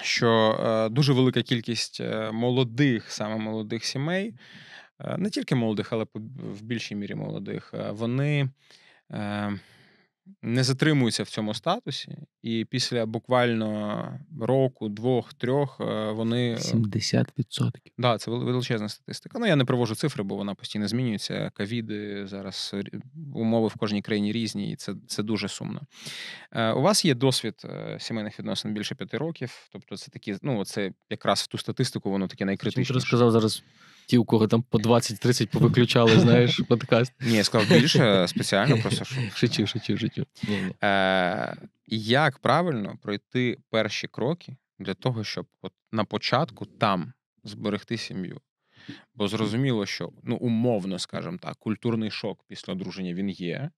що дуже велика кількість молодих, саме молодих сімей, не тільки молодих, але в більшій мірі молодих, вони не затримуються в цьому статусі, і після буквально року, двох, трьох вони... 70%. Так, да, це величезна статистика. Ну, я не привожу цифри, бо вона постійно змінюється. Ковіди, зараз умови в кожній країні різні, і це дуже сумно. У вас є досвід сімейних відносин більше 5 років, тобто це такі, ну, це якраз в ту статистику воно таке найкритичніше. Ти розказав зараз ті, у кого там по 20-30 повиключали, знаєш, подкаст. Ні, я сказав більше спеціально, просто що... Шучу. Як правильно пройти перші кроки для того, щоб от на початку там зберегти сім'ю? Бо зрозуміло, що, ну, умовно, скажімо так, культурний шок після одруження він є.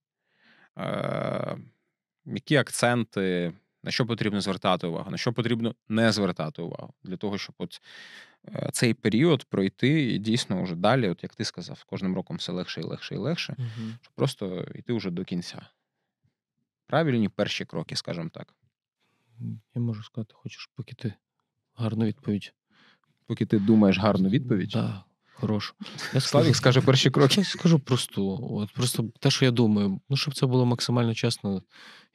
Які акценти, на що потрібно звертати увагу, на що потрібно не звертати увагу, для того, щоб от цей період пройти і дійсно вже далі, от як ти сказав, кожним роком все легше, угу, щоб просто йти вже до кінця. Правильні перші кроки, скажімо так. Я можу сказати, хочеш, поки ти гарну відповідь. Поки ти думаєш гарну відповідь? Так, да, хорошу. Славік скаже перші кроки. Я скажу просту. От просто те, що я думаю. Ну, щоб це було максимально чесно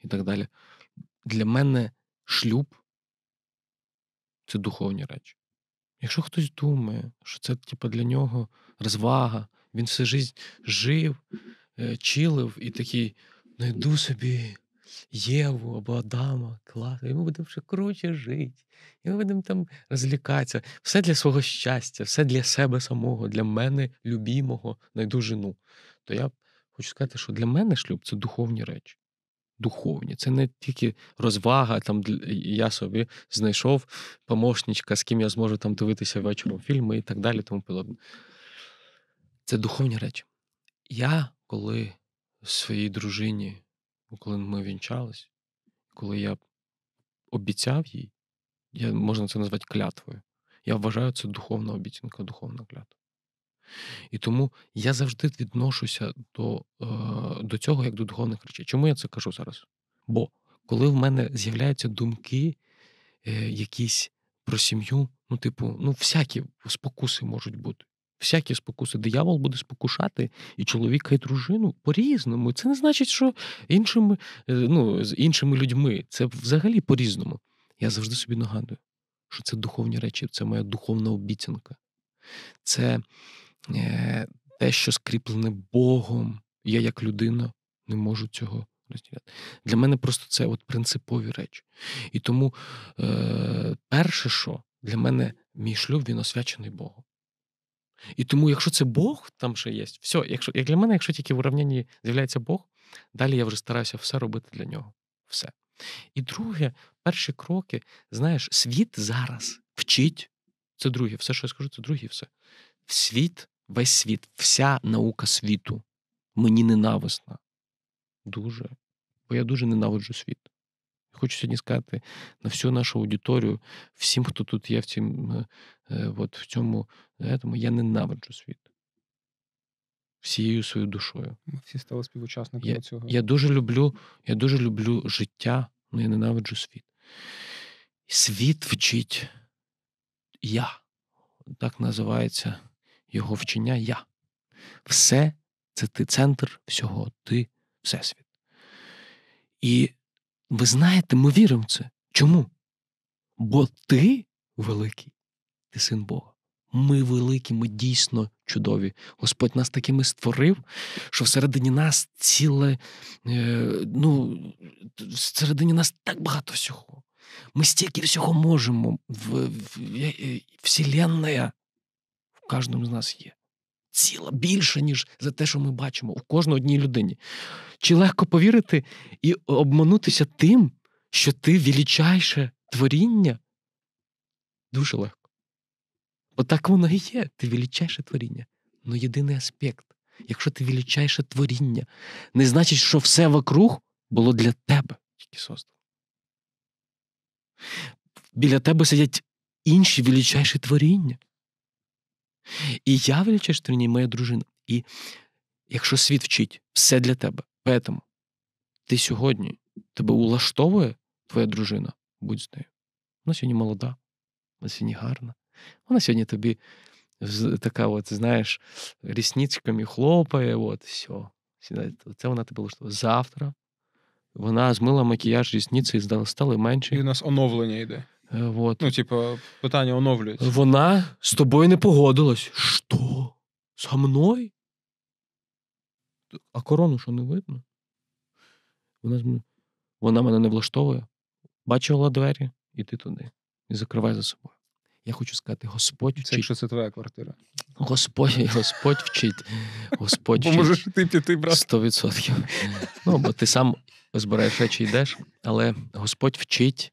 і так далі. Для мене шлюб – це духовні речі. Якщо хтось думає, що це типу, для нього розвага, він все життя жив, чилив і такий... Найду собі Єву або Адама, клас, і ми будемо ще круче жити, і ми будемо там розлікатися. Все для свого щастя, все для себе самого, для мене, любімого, найду жену. То я хочу сказати, що для мене шлюб – це духовні речі. Духовні. Це не тільки розвага, там я собі знайшов помощничка, з ким я зможу там дивитися вечором фільми і так далі, тому подобне. Це духовні речі. Я, коли... своїй дружині, коли ми вінчались, коли я обіцяв їй, можна це назвати клятвою, я вважаю, це духовна обіцянка, духовна клятва. І тому я завжди відношуся до цього, як до духовних речей. Чому я це кажу зараз? Бо коли в мене з'являються думки якісь про сім'ю, ну, типу, ну, всякі спокуси можуть бути. Всякі спокуси. Диявол буде спокушати і чоловіка, і дружину по-різному. Це не значить, що іншими, ну, з іншими людьми. Це взагалі по-різному. Я завжди собі нагадую, що це духовні речі. Це моя духовна обіцянка. Це те, що скріплене Богом, я як людина не можу цього розділяти. Для мене просто це от принципові речі. І тому перше, що для мене мій шлюб, він освячений Богу. І тому, якщо це Бог, там ще є, все, як для мене, якщо тільки в урівнянні з'являється Бог, далі я вже стараюся все робити для нього. Все. І друге, перші кроки, знаєш, світ зараз вчить, це друге, все, що я скажу, це друге, все. Світ, весь світ, вся наука світу мені ненависна. Дуже. Бо я дуже ненавиджу світ. Хочу сьогодні сказати на всю нашу аудиторію, всім, хто тут є в цьому, я ненавиджу світ. Всією своєю душою. Ми всі стали співучасниками цього. Я дуже люблю життя, але я ненавиджу світ. Світ вчить я. Так називається його вчення я. Все – це ти центр всього, ти всесвіт. І ви знаєте, ми віримо в це. Чому? Бо ти великий, ти син Бога. Ми великі, ми дійсно чудові. Господь нас такими створив, що всередині нас всередині нас так багато всього. Ми стільки всього можемо. Вселенная в кожному з нас є. Ціла більше, ніж за те, що ми бачимо у кожної одній людині. Чи легко повірити і обманутися тим, що ти величайше творіння? Дуже легко. Отак воно і є. Ти величайше творіння. Но єдиний аспект. Якщо ти величайше творіння, не значить, що все вокруг було для тебе тільки создано. Біля тебе сидять інші величайші творіння. І я величайше творіння, і моя дружина. І якщо світ вчить, все для тебе. Поэтому ти сьогодні, тебе улаштовує твоя дружина, будь з нею. Вона сьогодні молода, вона сьогодні гарна. Вона сьогодні тобі така, от, знаєш, рісничками хлопає, от, все. Це вона тебе влаштовує. Завтра вона змила макіяж, рісниці і стали менше. І у нас оновлення йде. От. Питання оновлюється. Вона з тобою не погодилась. Що? Со мною? А корону що, не видно? Вона мене не влаштовує. Бачила двері, іди туди. І закривай за собою. Я хочу сказати, Господь вчить. Це якщо це твоя квартира. Господь вчить. Господь вчить. Поможеш ти піти, брат. 100%. Бо ти сам збираєш речі і йдеш. Але Господь вчить,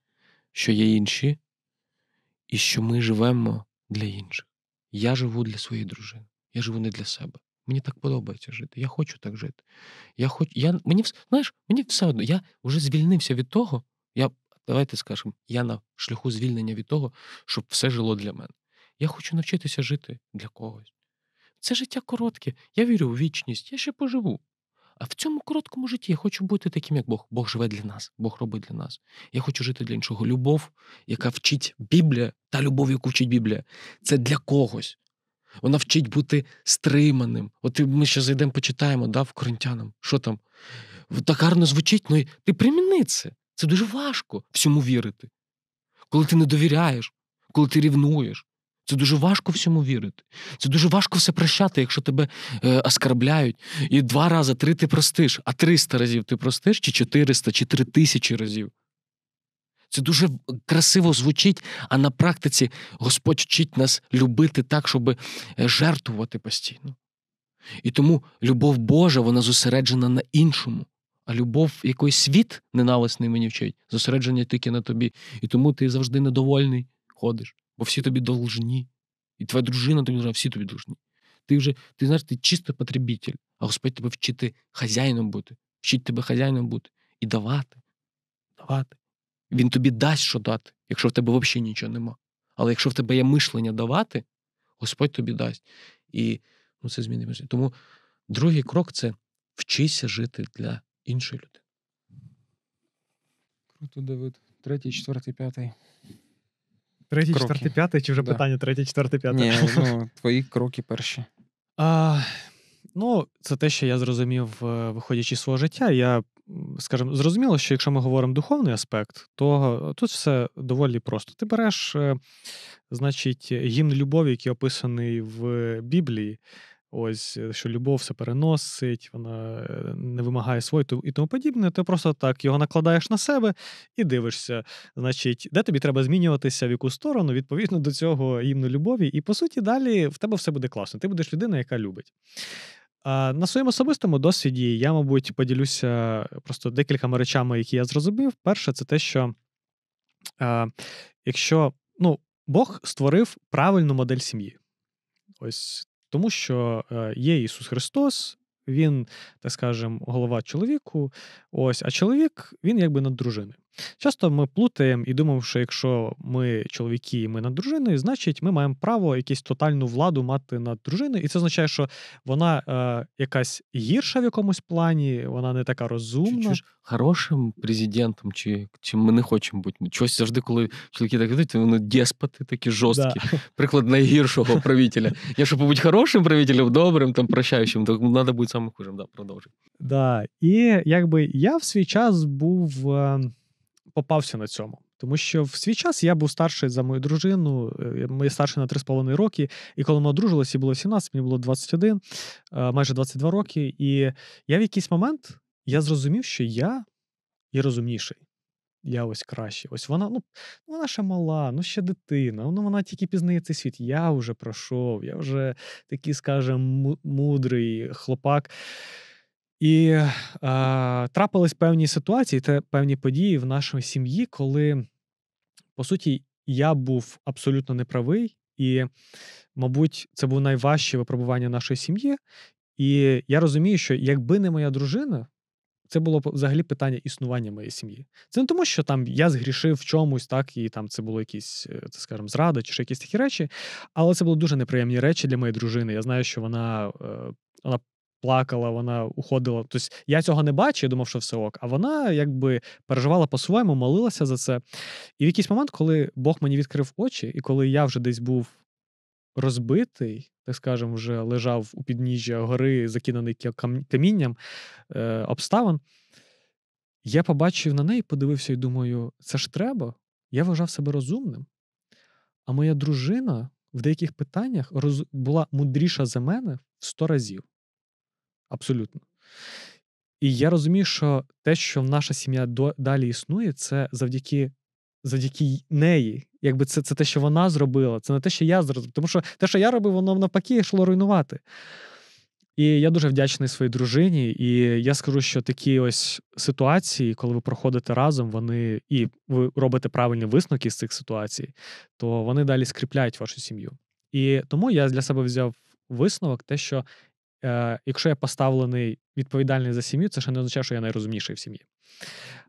що є інші, і що ми живемо для інших. Я живу для своєї дружини. Я живу не для себе. Мені так подобається жити. Я хочу так жити. Мені все одно. Я вже звільнився від того, давайте скажемо, я на шляху звільнення від того, щоб все жило для мене. Я хочу навчитися жити для когось. Це життя коротке. Я вірю в вічність. Я ще поживу. А в цьому короткому житті я хочу бути таким, як Бог. Бог живе для нас. Бог робить для нас. Я хочу жити для іншого. Любов, яка вчить Біблія, та любов, яку вчить Біблія, це для когось. Вона вчить бути стриманим. От ми ще зайдемо, почитаємо, в Коринтянам. Що там? Так гарно звучить, але ти приміни це. Це дуже важко всьому вірити. Коли ти не довіряєш, коли ти рівнуєш. Це дуже важко всьому вірити. Це дуже важко все прощати, якщо тебе оскарбляють. І 2 рази, 3 ти простиш, а 300 разів ти простиш, чи 400, чи 3000 разів. Це дуже красиво звучить, а на практиці Господь вчить нас любити так, щоб жертвувати постійно. І тому любов Божа, вона зосереджена на іншому. А любов, якийсь світ ненависний мені вчить, зосередження тільки на тобі. І тому ти завжди недовольний ходиш, бо всі тобі должні. І твоя дружина тобі должна, всі тобі должні. Ти чисто потребитель, а Господь тебе вчить тебе хазяїном бути. І давати. Він тобі дасть, що дати, якщо в тебе взагалі нічого нема. Але якщо в тебе є мислення давати, Господь тобі дасть. І це змінимо. Тому другий крок – це вчися жити для іншої люди. Круто, Давид. 3, 4, 5. 3, 4, 5? Чи вже питання 3, 4, 5? Ні, твої кроки перші. Це те, що я зрозумів, виходячи з свого життя. Я скажімо, зрозуміло, що якщо ми говоримо духовний аспект, то тут все доволі просто. Ти береш, значить, гімн любові, який описаний в Біблії, ось, що любов все переносить, вона не вимагає свої і тому подібне, ти просто так його накладаєш на себе і дивишся, значить, де тобі треба змінюватися, в яку сторону, відповідно до цього гімну любові, і, по суті, далі в тебе все буде класно. Ти будеш людина, яка любить. А на своєму особистому досвіді я, мабуть, поділюся просто декількома речами, які я зрозумів. Перше, це те, що якщо, Бог створив правильну модель сім'ї. Ось, тому що є Ісус Христос, він, так скажемо, голова чоловіку, ось, а чоловік, він якби над дружиною. Часто ми плутаємо і думаємо, що якщо ми чоловіки і ми над дружиною, значить ми маємо право якусь тотальну владу мати над дружиною. І це означає, що вона якась гірша в якомусь плані, вона не така розумна. Чи хорошим президентом, чи ми не хочемо бути. Чогось завжди, коли чоловіки так ведуть, вони деспоти такі жорсткі. Да. Приклад найгіршого правителя. Я щоб бути хорошим правителем, добрим, там, прощаючим, то треба бути самим хужим. Да, продовжуй. Да. І якби я в свій час був... попався на цьому. Тому що в свій час я був старший за мою дружину, ми старші на 3,5 роки, і коли ми одружилися, їй було 17, мені було 21, майже 22 роки, і я в якийсь момент, я зрозумів, що я є розумніший. Я ось краще. Ось вона, вона ще мала, ще дитина, вона тільки пізнає цей світ. Я вже пройшов, я вже такий, скажімо, мудрий хлопак. І трапились певні ситуації та певні події в нашій сім'ї, коли, по суті, я був абсолютно неправий. І, мабуть, це було найважче випробування нашої сім'ї. І я розумію, що якби не моя дружина, це було взагалі питання існування моєї сім'ї. Це не тому, що там я згрішив в чомусь, так, і там це було якісь, це, скажімо, зрада чи ще якісь такі речі. Але це були дуже неприємні речі для моєї дружини. Я знаю, що вона плакала, вона уходила. Тобто я цього не бачив, я думав, що все ок. А вона якби переживала по-своєму, молилася за це. І в якийсь момент, коли Бог мені відкрив очі, і коли я вже десь був розбитий, так скажемо, вже лежав у підніжжя гори, закиданий камінням обставин, я побачив на неї, подивився і думаю, це ж треба. Я вважав себе розумним. А моя дружина в деяких питаннях була мудріша за мене в 100 разів. Абсолютно. І я розумію, що те, що наша сім'я далі існує, це завдяки неї. Якби це те, що вона зробила, це не те, що я зробив. Тому що те, що я робив, воно навпаки йшло руйнувати. І я дуже вдячний своїй дружині. І я скажу, що такі ось ситуації, коли ви проходите разом, вони і ви робите правильні висновки з цих ситуацій, то вони далі скріпляють вашу сім'ю. І тому я для себе взяв висновок, те, що якщо я поставлений відповідальний за сім'ю, це ще не означає, що я найрозумніший в сім'ї.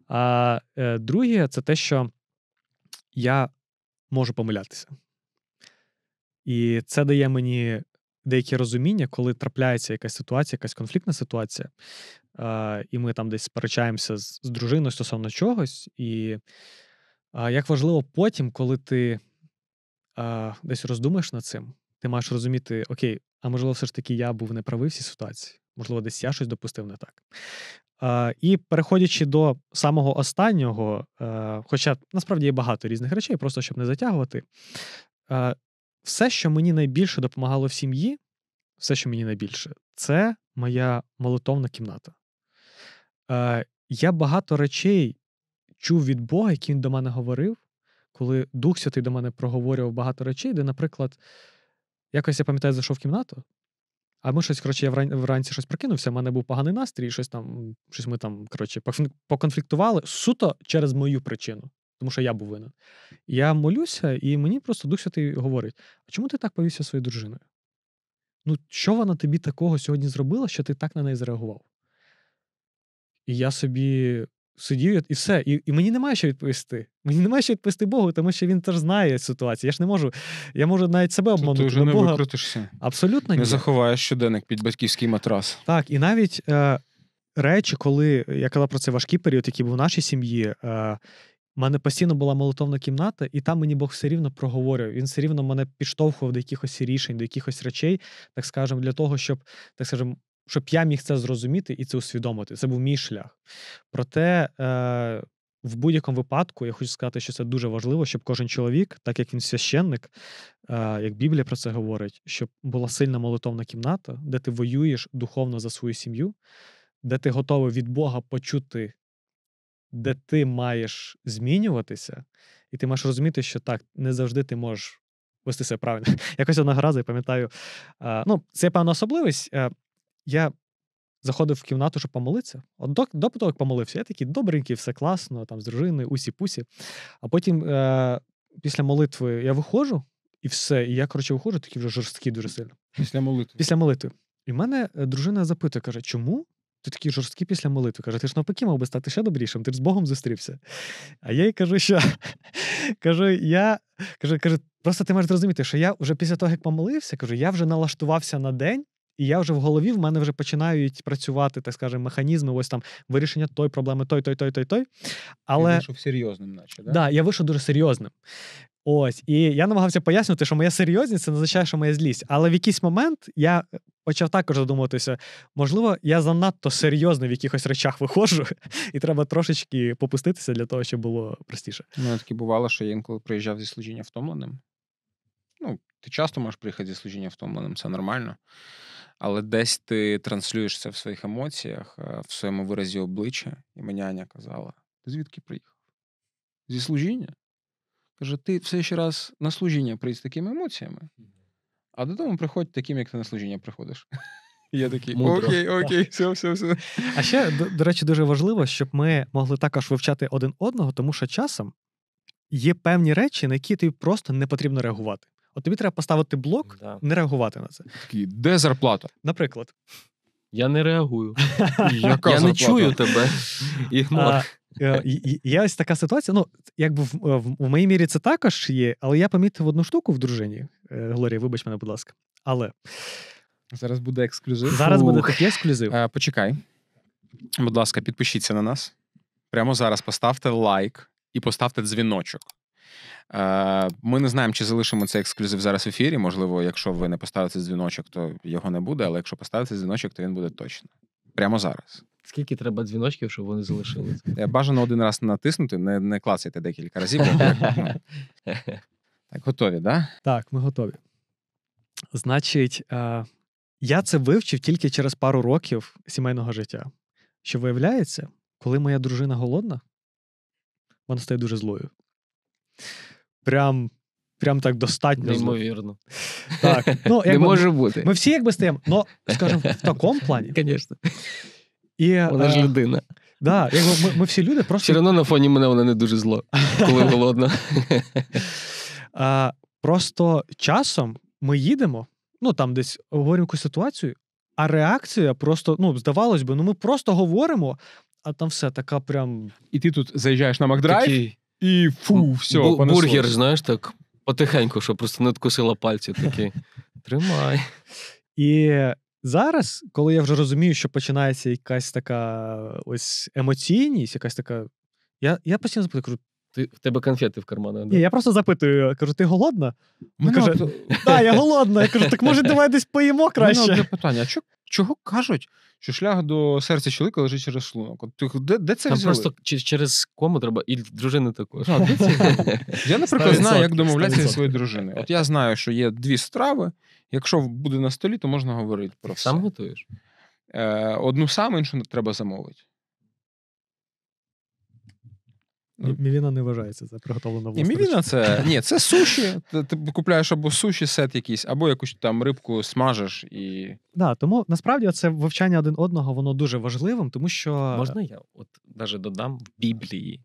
А друге, це те, що я можу помилятися. І це дає мені деякі розуміння, коли трапляється якась ситуація, якась конфліктна ситуація, і ми там десь сперечаємося з дружиною стосовно чогось, і як важливо потім, коли ти десь роздумаєш над цим, ти маєш розуміти, окей, а можливо, все ж таки я був неправий в цій ситуації. Можливо, десь я щось допустив не так. І переходячи до самого останнього, хоча насправді є багато різних речей, просто щоб не затягувати, все, що мені найбільше допомагало в сім'ї, це моя молитовна кімната. Я багато речей чув від Бога, які він до мене говорив, коли Дух Святий до мене проговорював багато речей, де, наприклад, якось, я пам'ятаю, зайшов в кімнату, а ми щось, я вранці щось прокинувся, в мене був поганий настрій, щось ми там, поконфліктували суто через мою причину, тому що я був винен. Я молюся, і мені просто Дух Святий говорить, а чому ти так повівся своєю дружиною? Що вона тобі такого сьогодні зробила, що ти так на неї зреагував? І я собі сидів, і все. І мені немає що відповісти. Мені немає що відповісти Богу, тому що він теж знає ситуацію. Я ж не можу. Я можу навіть себе обманути. Ти вже не Бога викрутишся. Абсолютно ні. Не заховаєш щоденник під батьківський матрас. Так, і навіть речі, коли, я казав про це важкий період, який був в нашій сім'ї, в мене постійно була молитовна кімната, і там мені Бог все рівно проговорював. Він все рівно мене підштовхував до якихось рішень, до якихось речей, так скажемо, для того, щоб, так скажемо, щоб я міг це зрозуміти і це усвідомити. Це був мій шлях. Проте в будь-якому випадку я хочу сказати, що це дуже важливо, щоб кожен чоловік, так як він священник, як Біблія про це говорить, щоб була сильна молитовна кімната, де ти воюєш духовно за свою сім'ю, де ти готовий від Бога почути, де ти маєш змінюватися, і ти маєш розуміти, що так, не завжди ти можеш вести себе правильно. Якось одного разу, я пам'ятаю, це певна особливість. Я заходив в кімнату, щоб помолитися. От до того, як помолився, я такий добренький, все класно, там з дружиною, усі-пусі. А потім після молитви я виходжу, і все. І я, виходжу, такий вже жорсткий дуже сильно. Після молитви? Після молитви. І в мене дружина запитує, каже, чому ти такий жорсткий після молитви? Каже, ти ж навпаки мав би стати ще добрішим, ти ж з Богом зустрівся. А я їй кажу, що... Кажу, просто ти маєш зрозуміти, що я вже після того, як помолився, кажу, я вже налаштувався на день, і я вже в голові, в мене вже починають працювати, так скажемо, механізми, ось там, вирішення тої проблеми, той. Але... Я вийшов серйозним, наче, так? Так, я вийшов дуже серйозним. Ось, і я намагався пояснити, що моя серйозність – це не означає, що моя злість. Але в якийсь момент я почав також задумуватися, можливо, я занадто серйозно в якихось речах виходжу, і треба трошечки попуститися для того, щоб було простіше. Ну, таке бувало, що я інколи приїжджав зі служіння втомленим. Ти часто можеш приїхати зі служіння втомленим, це нормально. Але десь ти транслюєшся в своїх емоціях, в своєму виразі обличчя. І мені Аня казала, ти звідки приїхав? Зі служіння? Каже, ти все ще раз на служіння приїдь з такими емоціями, а додому приходь таким, як ти на служіння приходиш. І я такий, окей, все. А ще, до речі, дуже важливо, щоб ми могли також вивчати один одного, тому що часом є певні речі, на які тобі просто не потрібно реагувати. От тобі треба поставити блок, не реагувати на це. Такий, де зарплата? Наприклад. Я не реагую. Я не чую тебе. Є ось така ситуація. Якби в моїй мірі це також є, але я помітив одну штуку в дружині. Глорія, вибач мене, будь ласка. Але... Зараз буде ексклюзив. Зараз буде такий ексклюзив. Почекай. Будь ласка, підпишіться на нас. Прямо зараз поставте лайк і поставте дзвіночок. Ми не знаємо, чи залишимо цей ексклюзив зараз в ефірі. Можливо, якщо ви не поставите дзвіночок, то його не буде, але якщо поставите дзвіночок, то він буде точно. Прямо зараз. Скільки треба дзвіночків, щоб вони залишилися? Бажано один раз натиснути, не клацайте декілька разів. Так, готові, да? Так, ми готові. Значить, я це вивчив тільки через пару років сімейного життя. Що виявляється, коли моя дружина голодна, вона стає дуже злою. Прям так достатньо. Неймовірно. Так. Не може бути. Ми всі якби стаємо, ну, скажімо, в такому плані. Звісно. Вона ж людина. Так, ми всі люди просто... Все одно на фоні мене вона не дуже зло, коли голодна. Просто часом ми їдемо, там десь говоримо якусь ситуацію, а реакція просто, здавалось би, ми просто говоримо, а там все така прям... І ти тут заїжджаєш на Макдрайв, і фу, все, понесло. Бургер, знаєш, так потихеньку, що просто не відкусила пальці такі. Тримай. І зараз, коли я вже розумію, що починається якась така ось емоційність, якась така... Я постійно запитую, кажу... В тебе конфети в карманах. Ні, я просто запитую, кажу, ти голодна? Вона каже, так, я голодна. Я кажу, так може давай десь поїмо краще? Мене одне питання, а чого кажуть, що шлях до серця чоловіка лежить через шлунок? Де це взяли? Там просто через кому треба, і дружини також. Я, наприклад, знаю, як домовлятися зі своєю дружиною. От я знаю, що є дві страви, якщо буде на столі, то можна говорити про все. Сам готуєш? Одну сам, іншу треба замовити. Мівіна не вважається за приготовлену власну. Мівіна це... Ні, це суші. Ти купляєш або суші сет якийсь, або якусь там рибку смажиш і... Да, тому насправді це вивчання один одного, воно дуже важливим, тому що... Можна я от навіть додам в Біблії,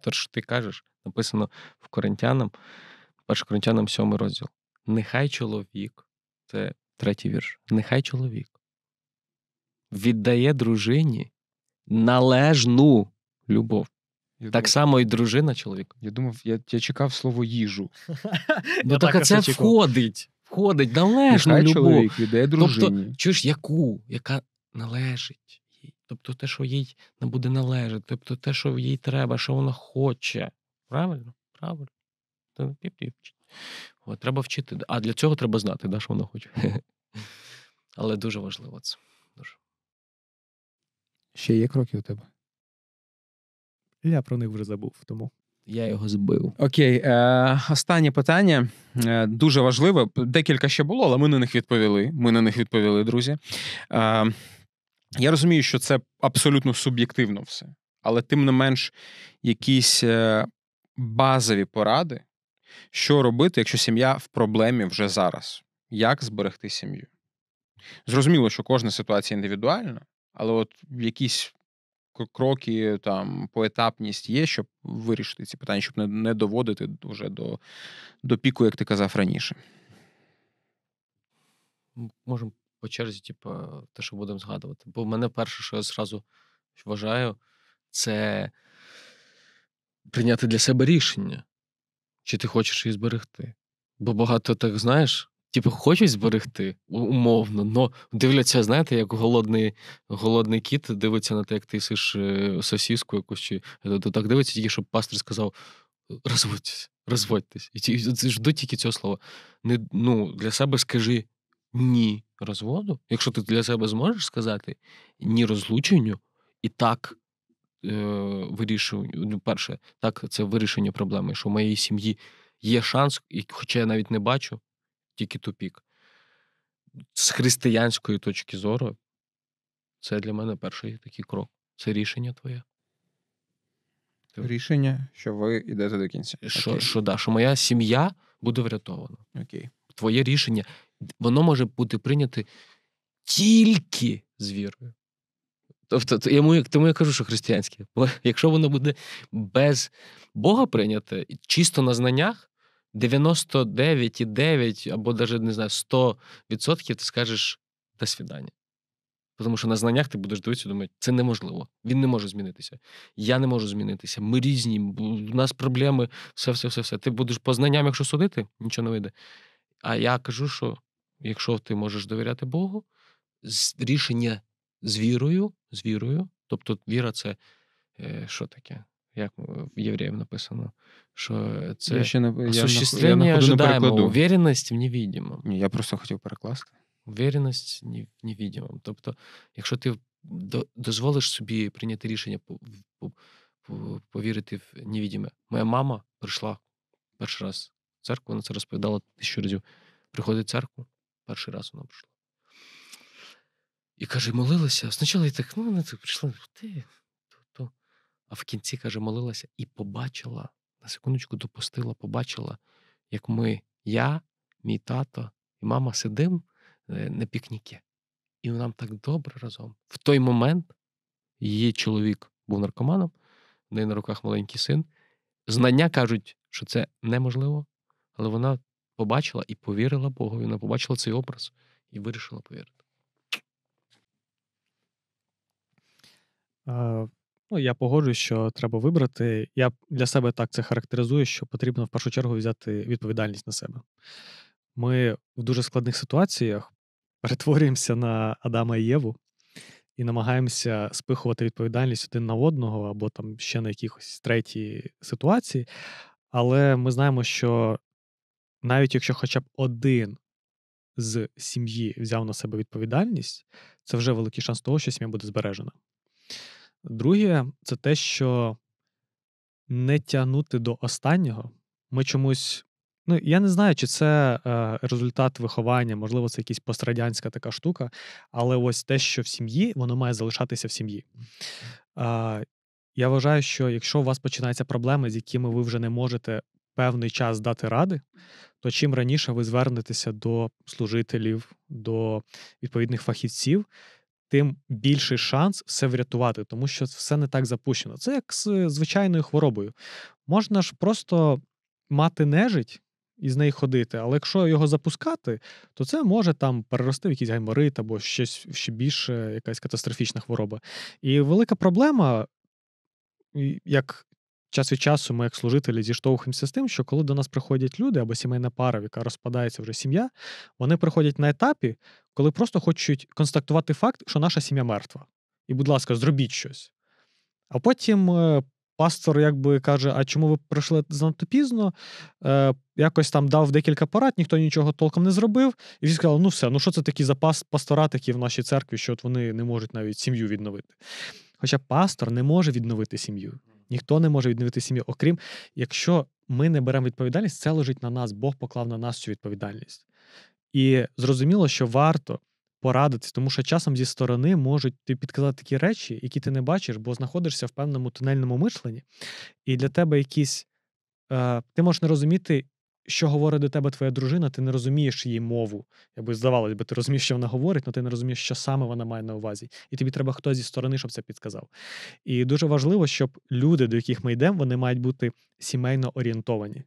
те, що ти кажеш, написано в Коринтянам, 1 Коринтянам 7 розділ. Нехай чоловік, це 3-й вірш, нехай чоловік віддає дружині належну любов. Так само і дружина чоловіка. Я думав, я чекав слово їжу. Ну так це входить, належна любов. Нехай чоловік віддає дружині. Тобто, чуєш, яка належить їй. Тобто те, що їй не буде належати, тобто те, що їй треба, що вона хоче. Правильно. Треба вчити. А для цього треба знати, що вона хоче. Але дуже важливо це. Ще є кроки у тебе? Я про них вже забув, тому... Я його збив. Окей. Останнє питання. Дуже важливе. Декілька ще було, але ми на них відповіли. Друзі. Я розумію, що це абсолютно суб'єктивно все. Але тим не менш, якісь базові поради, що робити, якщо сім'я в проблемі вже зараз. Як зберегти сім'ю? Зрозуміло, що кожна ситуація індивідуальна, але от якісь кроки, там, поетапність є, щоб вирішити ці питання, щоб не доводити вже до піку, як ти казав раніше. Можемо по черзі, те, що будемо згадувати. Бо мене перше, що я зразу вважаю, це прийняти для себе рішення, чи ти хочеш її зберегти. Бо багато так, знаєш, хочуть зберегти, умовно, но дивляться, знаєте, як голодний кіт дивиться на те, як ти їсиш сосиску якусь, чи так дивиться, тільки щоб пастир сказав: розводьтесь. І ждуть тільки цього слова. Для себе скажи ні розводу, якщо ти для себе зможеш сказати ні розлученню, і так вирішую, перше, так це вирішення проблеми, що в моїй сім'ї є шанс, і хоча я навіть не бачу, тільки тупік. З християнської точки зору це для мене перший такий крок. Це рішення твоє. Рішення, що ви йдете до кінця. Що моя сім'я буде врятована. Окей. Твоє рішення, воно може бути прийнято тільки з вірою. Тобто, тому я кажу, що християнське. Бо якщо воно буде без Бога прийняте, чисто на знаннях, 99,9 або навіть, не знаю, 100% ти скажеш «до свидання». Тому що на знаннях ти будеш дивитися і думати, це неможливо, він не може змінитися, я не можу змінитися, ми різні, у нас проблеми, все. Ти будеш по знанням, якщо судити, нічого не вийде. А я кажу, що якщо ти можеш довіряти Богу, рішення з вірою, тобто віра – це що таке? Як в євреїв написано, що це осуществлення ожидаемого, уверенность в невидимом. Ні, я просто хотів перекласти. Уверенность в невидимом. Тобто, якщо ти дозволиш собі прийняти рішення повірити в невидиме. Моя мама прийшла перший раз в церкву, вона це розповідала 1000 разів. Приходить в церкву, перший раз вона прийшла. І каже, молилася. Спочатку я так, вона так прийшла, а в кінці, каже, молилася і побачила, на секундочку допустила, побачила, як я, мій тато і мама сидим на пікніки. І нам так добре разом. В той момент її чоловік був наркоманом, в неї на руках маленький син. Знання кажуть, що це неможливо, але вона побачила і повірила Богу. Вона побачила цей образ і вирішила повірити. Я погоджуюсь, що треба вибрати. Я для себе так це характеризую, що потрібно в першу чергу взяти відповідальність на себе. Ми в дуже складних ситуаціях перетворюємося на Адама і Єву і намагаємося спихувати відповідальність один на одного або там ще на якихось третій ситуації. Але ми знаємо, що навіть якщо хоча б один з сім'ї взяв на себе відповідальність, це вже великий шанс того, що сім'я буде збережена. Друге, це те, що не тягнути до останнього. Ми чомусь, я не знаю, чи це результат виховання, можливо, це якась пострадянська така штука, але ось те, що в сім'ї, воно має залишатися в сім'ї. Я вважаю, що якщо у вас починаються проблеми, з якими ви вже не можете певний час дати ради, то чим раніше ви звернетеся до служителів, до відповідних фахівців, тим більший шанс все врятувати, тому що все не так запущено. Це як з звичайною хворобою. Можна ж просто мати нежить і з неї ходити, але якщо його запускати, то це може там перерости в якийсь гайморит або щось ще більше, якась катастрофічна хвороба. І велика проблема, як час від часу ми як служителі зіштовхуємося з тим, що коли до нас приходять люди або сімейна пара, в яка розпадається вже сім'я, вони приходять на етапі, коли просто хочуть констатувати факт, що наша сім'я мертва. І, будь ласка, зробіть щось. А потім пастор якби каже, а чому ви прийшли занадто пізно, якось там дав декілька порад, ніхто нічого толком не зробив, і всі сказали, ну все, ну що це такі за пастора такі в нашій церкві, що от вони не можуть навіть сім'ю відновити. Хоча пастор не може відновити сім'ю. Ніхто не може відновити сім'ю, окрім, якщо ми не беремо відповідальність, це лежить на нас, Бог поклав на нас цю відповідальність. І зрозуміло, що варто порадитись, тому що часом зі сторони можуть підказати такі речі, які ти не бачиш, бо знаходишся в певному тунельному мишленні, і для тебе якісь... ти можеш не розуміти, що говорить до тебе твоя дружина, ти не розумієш її мову. Якби здавалось би, ти розумієш, що вона говорить, але ти не розумієш, що саме вона має на увазі. І тобі треба хтось зі сторони, щоб це підказав. І дуже важливо, щоб люди, до яких ми йдемо, вони мають бути сімейно орієнтовані.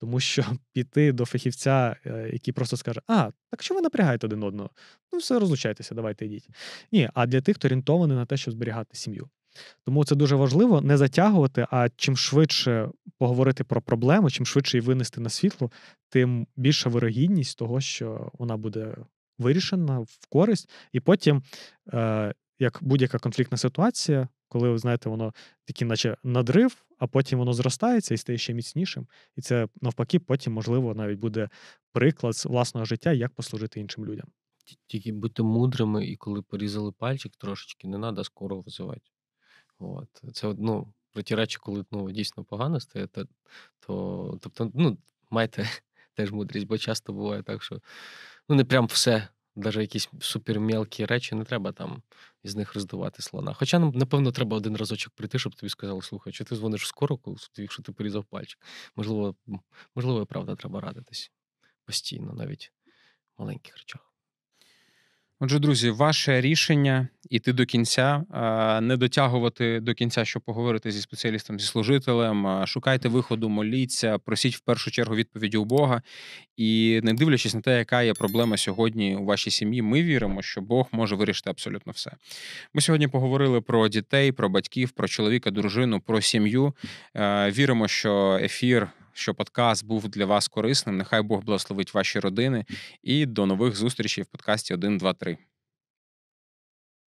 Тому що піти до фахівця, який просто скаже, так що ви напрягаєте один одного? Ну все, розлучайтеся, давайте йдіть. Ні, а для тих, хто орієнтований на те, щоб зберігати сім'ю. Тому це дуже важливо не затягувати, а чим швидше поговорити про проблему, чим швидше її винести на світло, тим більша вирогідність того, що вона буде вирішена в користь. І потім, як будь-яка конфліктна ситуація, коли, ви знаєте, воно такий наче надрив, а потім воно зростається і стає ще міцнішим. І це, навпаки, потім, можливо, навіть буде приклад з власного життя, як послужити іншим людям. Тільки бути мудрими, і коли порізали пальчик трошечки, не треба скоро визивати. От. Це, про ті речі, коли дійсно погано стає, майте теж мудрість, бо часто буває так, що не прям все, навіть якісь супермілкі речі, не треба там із них роздувати слона. Хоча, напевно, треба один разочок прийти, щоб тобі сказали, слухай, чи ти дзвониш скоро, якщо ти порізав пальчик. Можливо, правда, треба радитись постійно, навіть в маленьких речах. Отже, друзі, ваше рішення іти до кінця, не дотягувати до кінця, щоб поговорити зі спеціалістом, зі служителем, шукайте виходу, моліться, просіть в першу чергу відповіді у Бога. І не дивлячись на те, яка є проблема сьогодні у вашій сім'ї, ми віримо, що Бог може вирішити абсолютно все. Ми сьогодні поговорили про дітей, про батьків, про чоловіка, дружину, про сім'ю. Віримо, що що подкаст був для вас корисним. Нехай Бог благословить ваші родини. І до нових зустрічей в подкасті 1, 2, 3.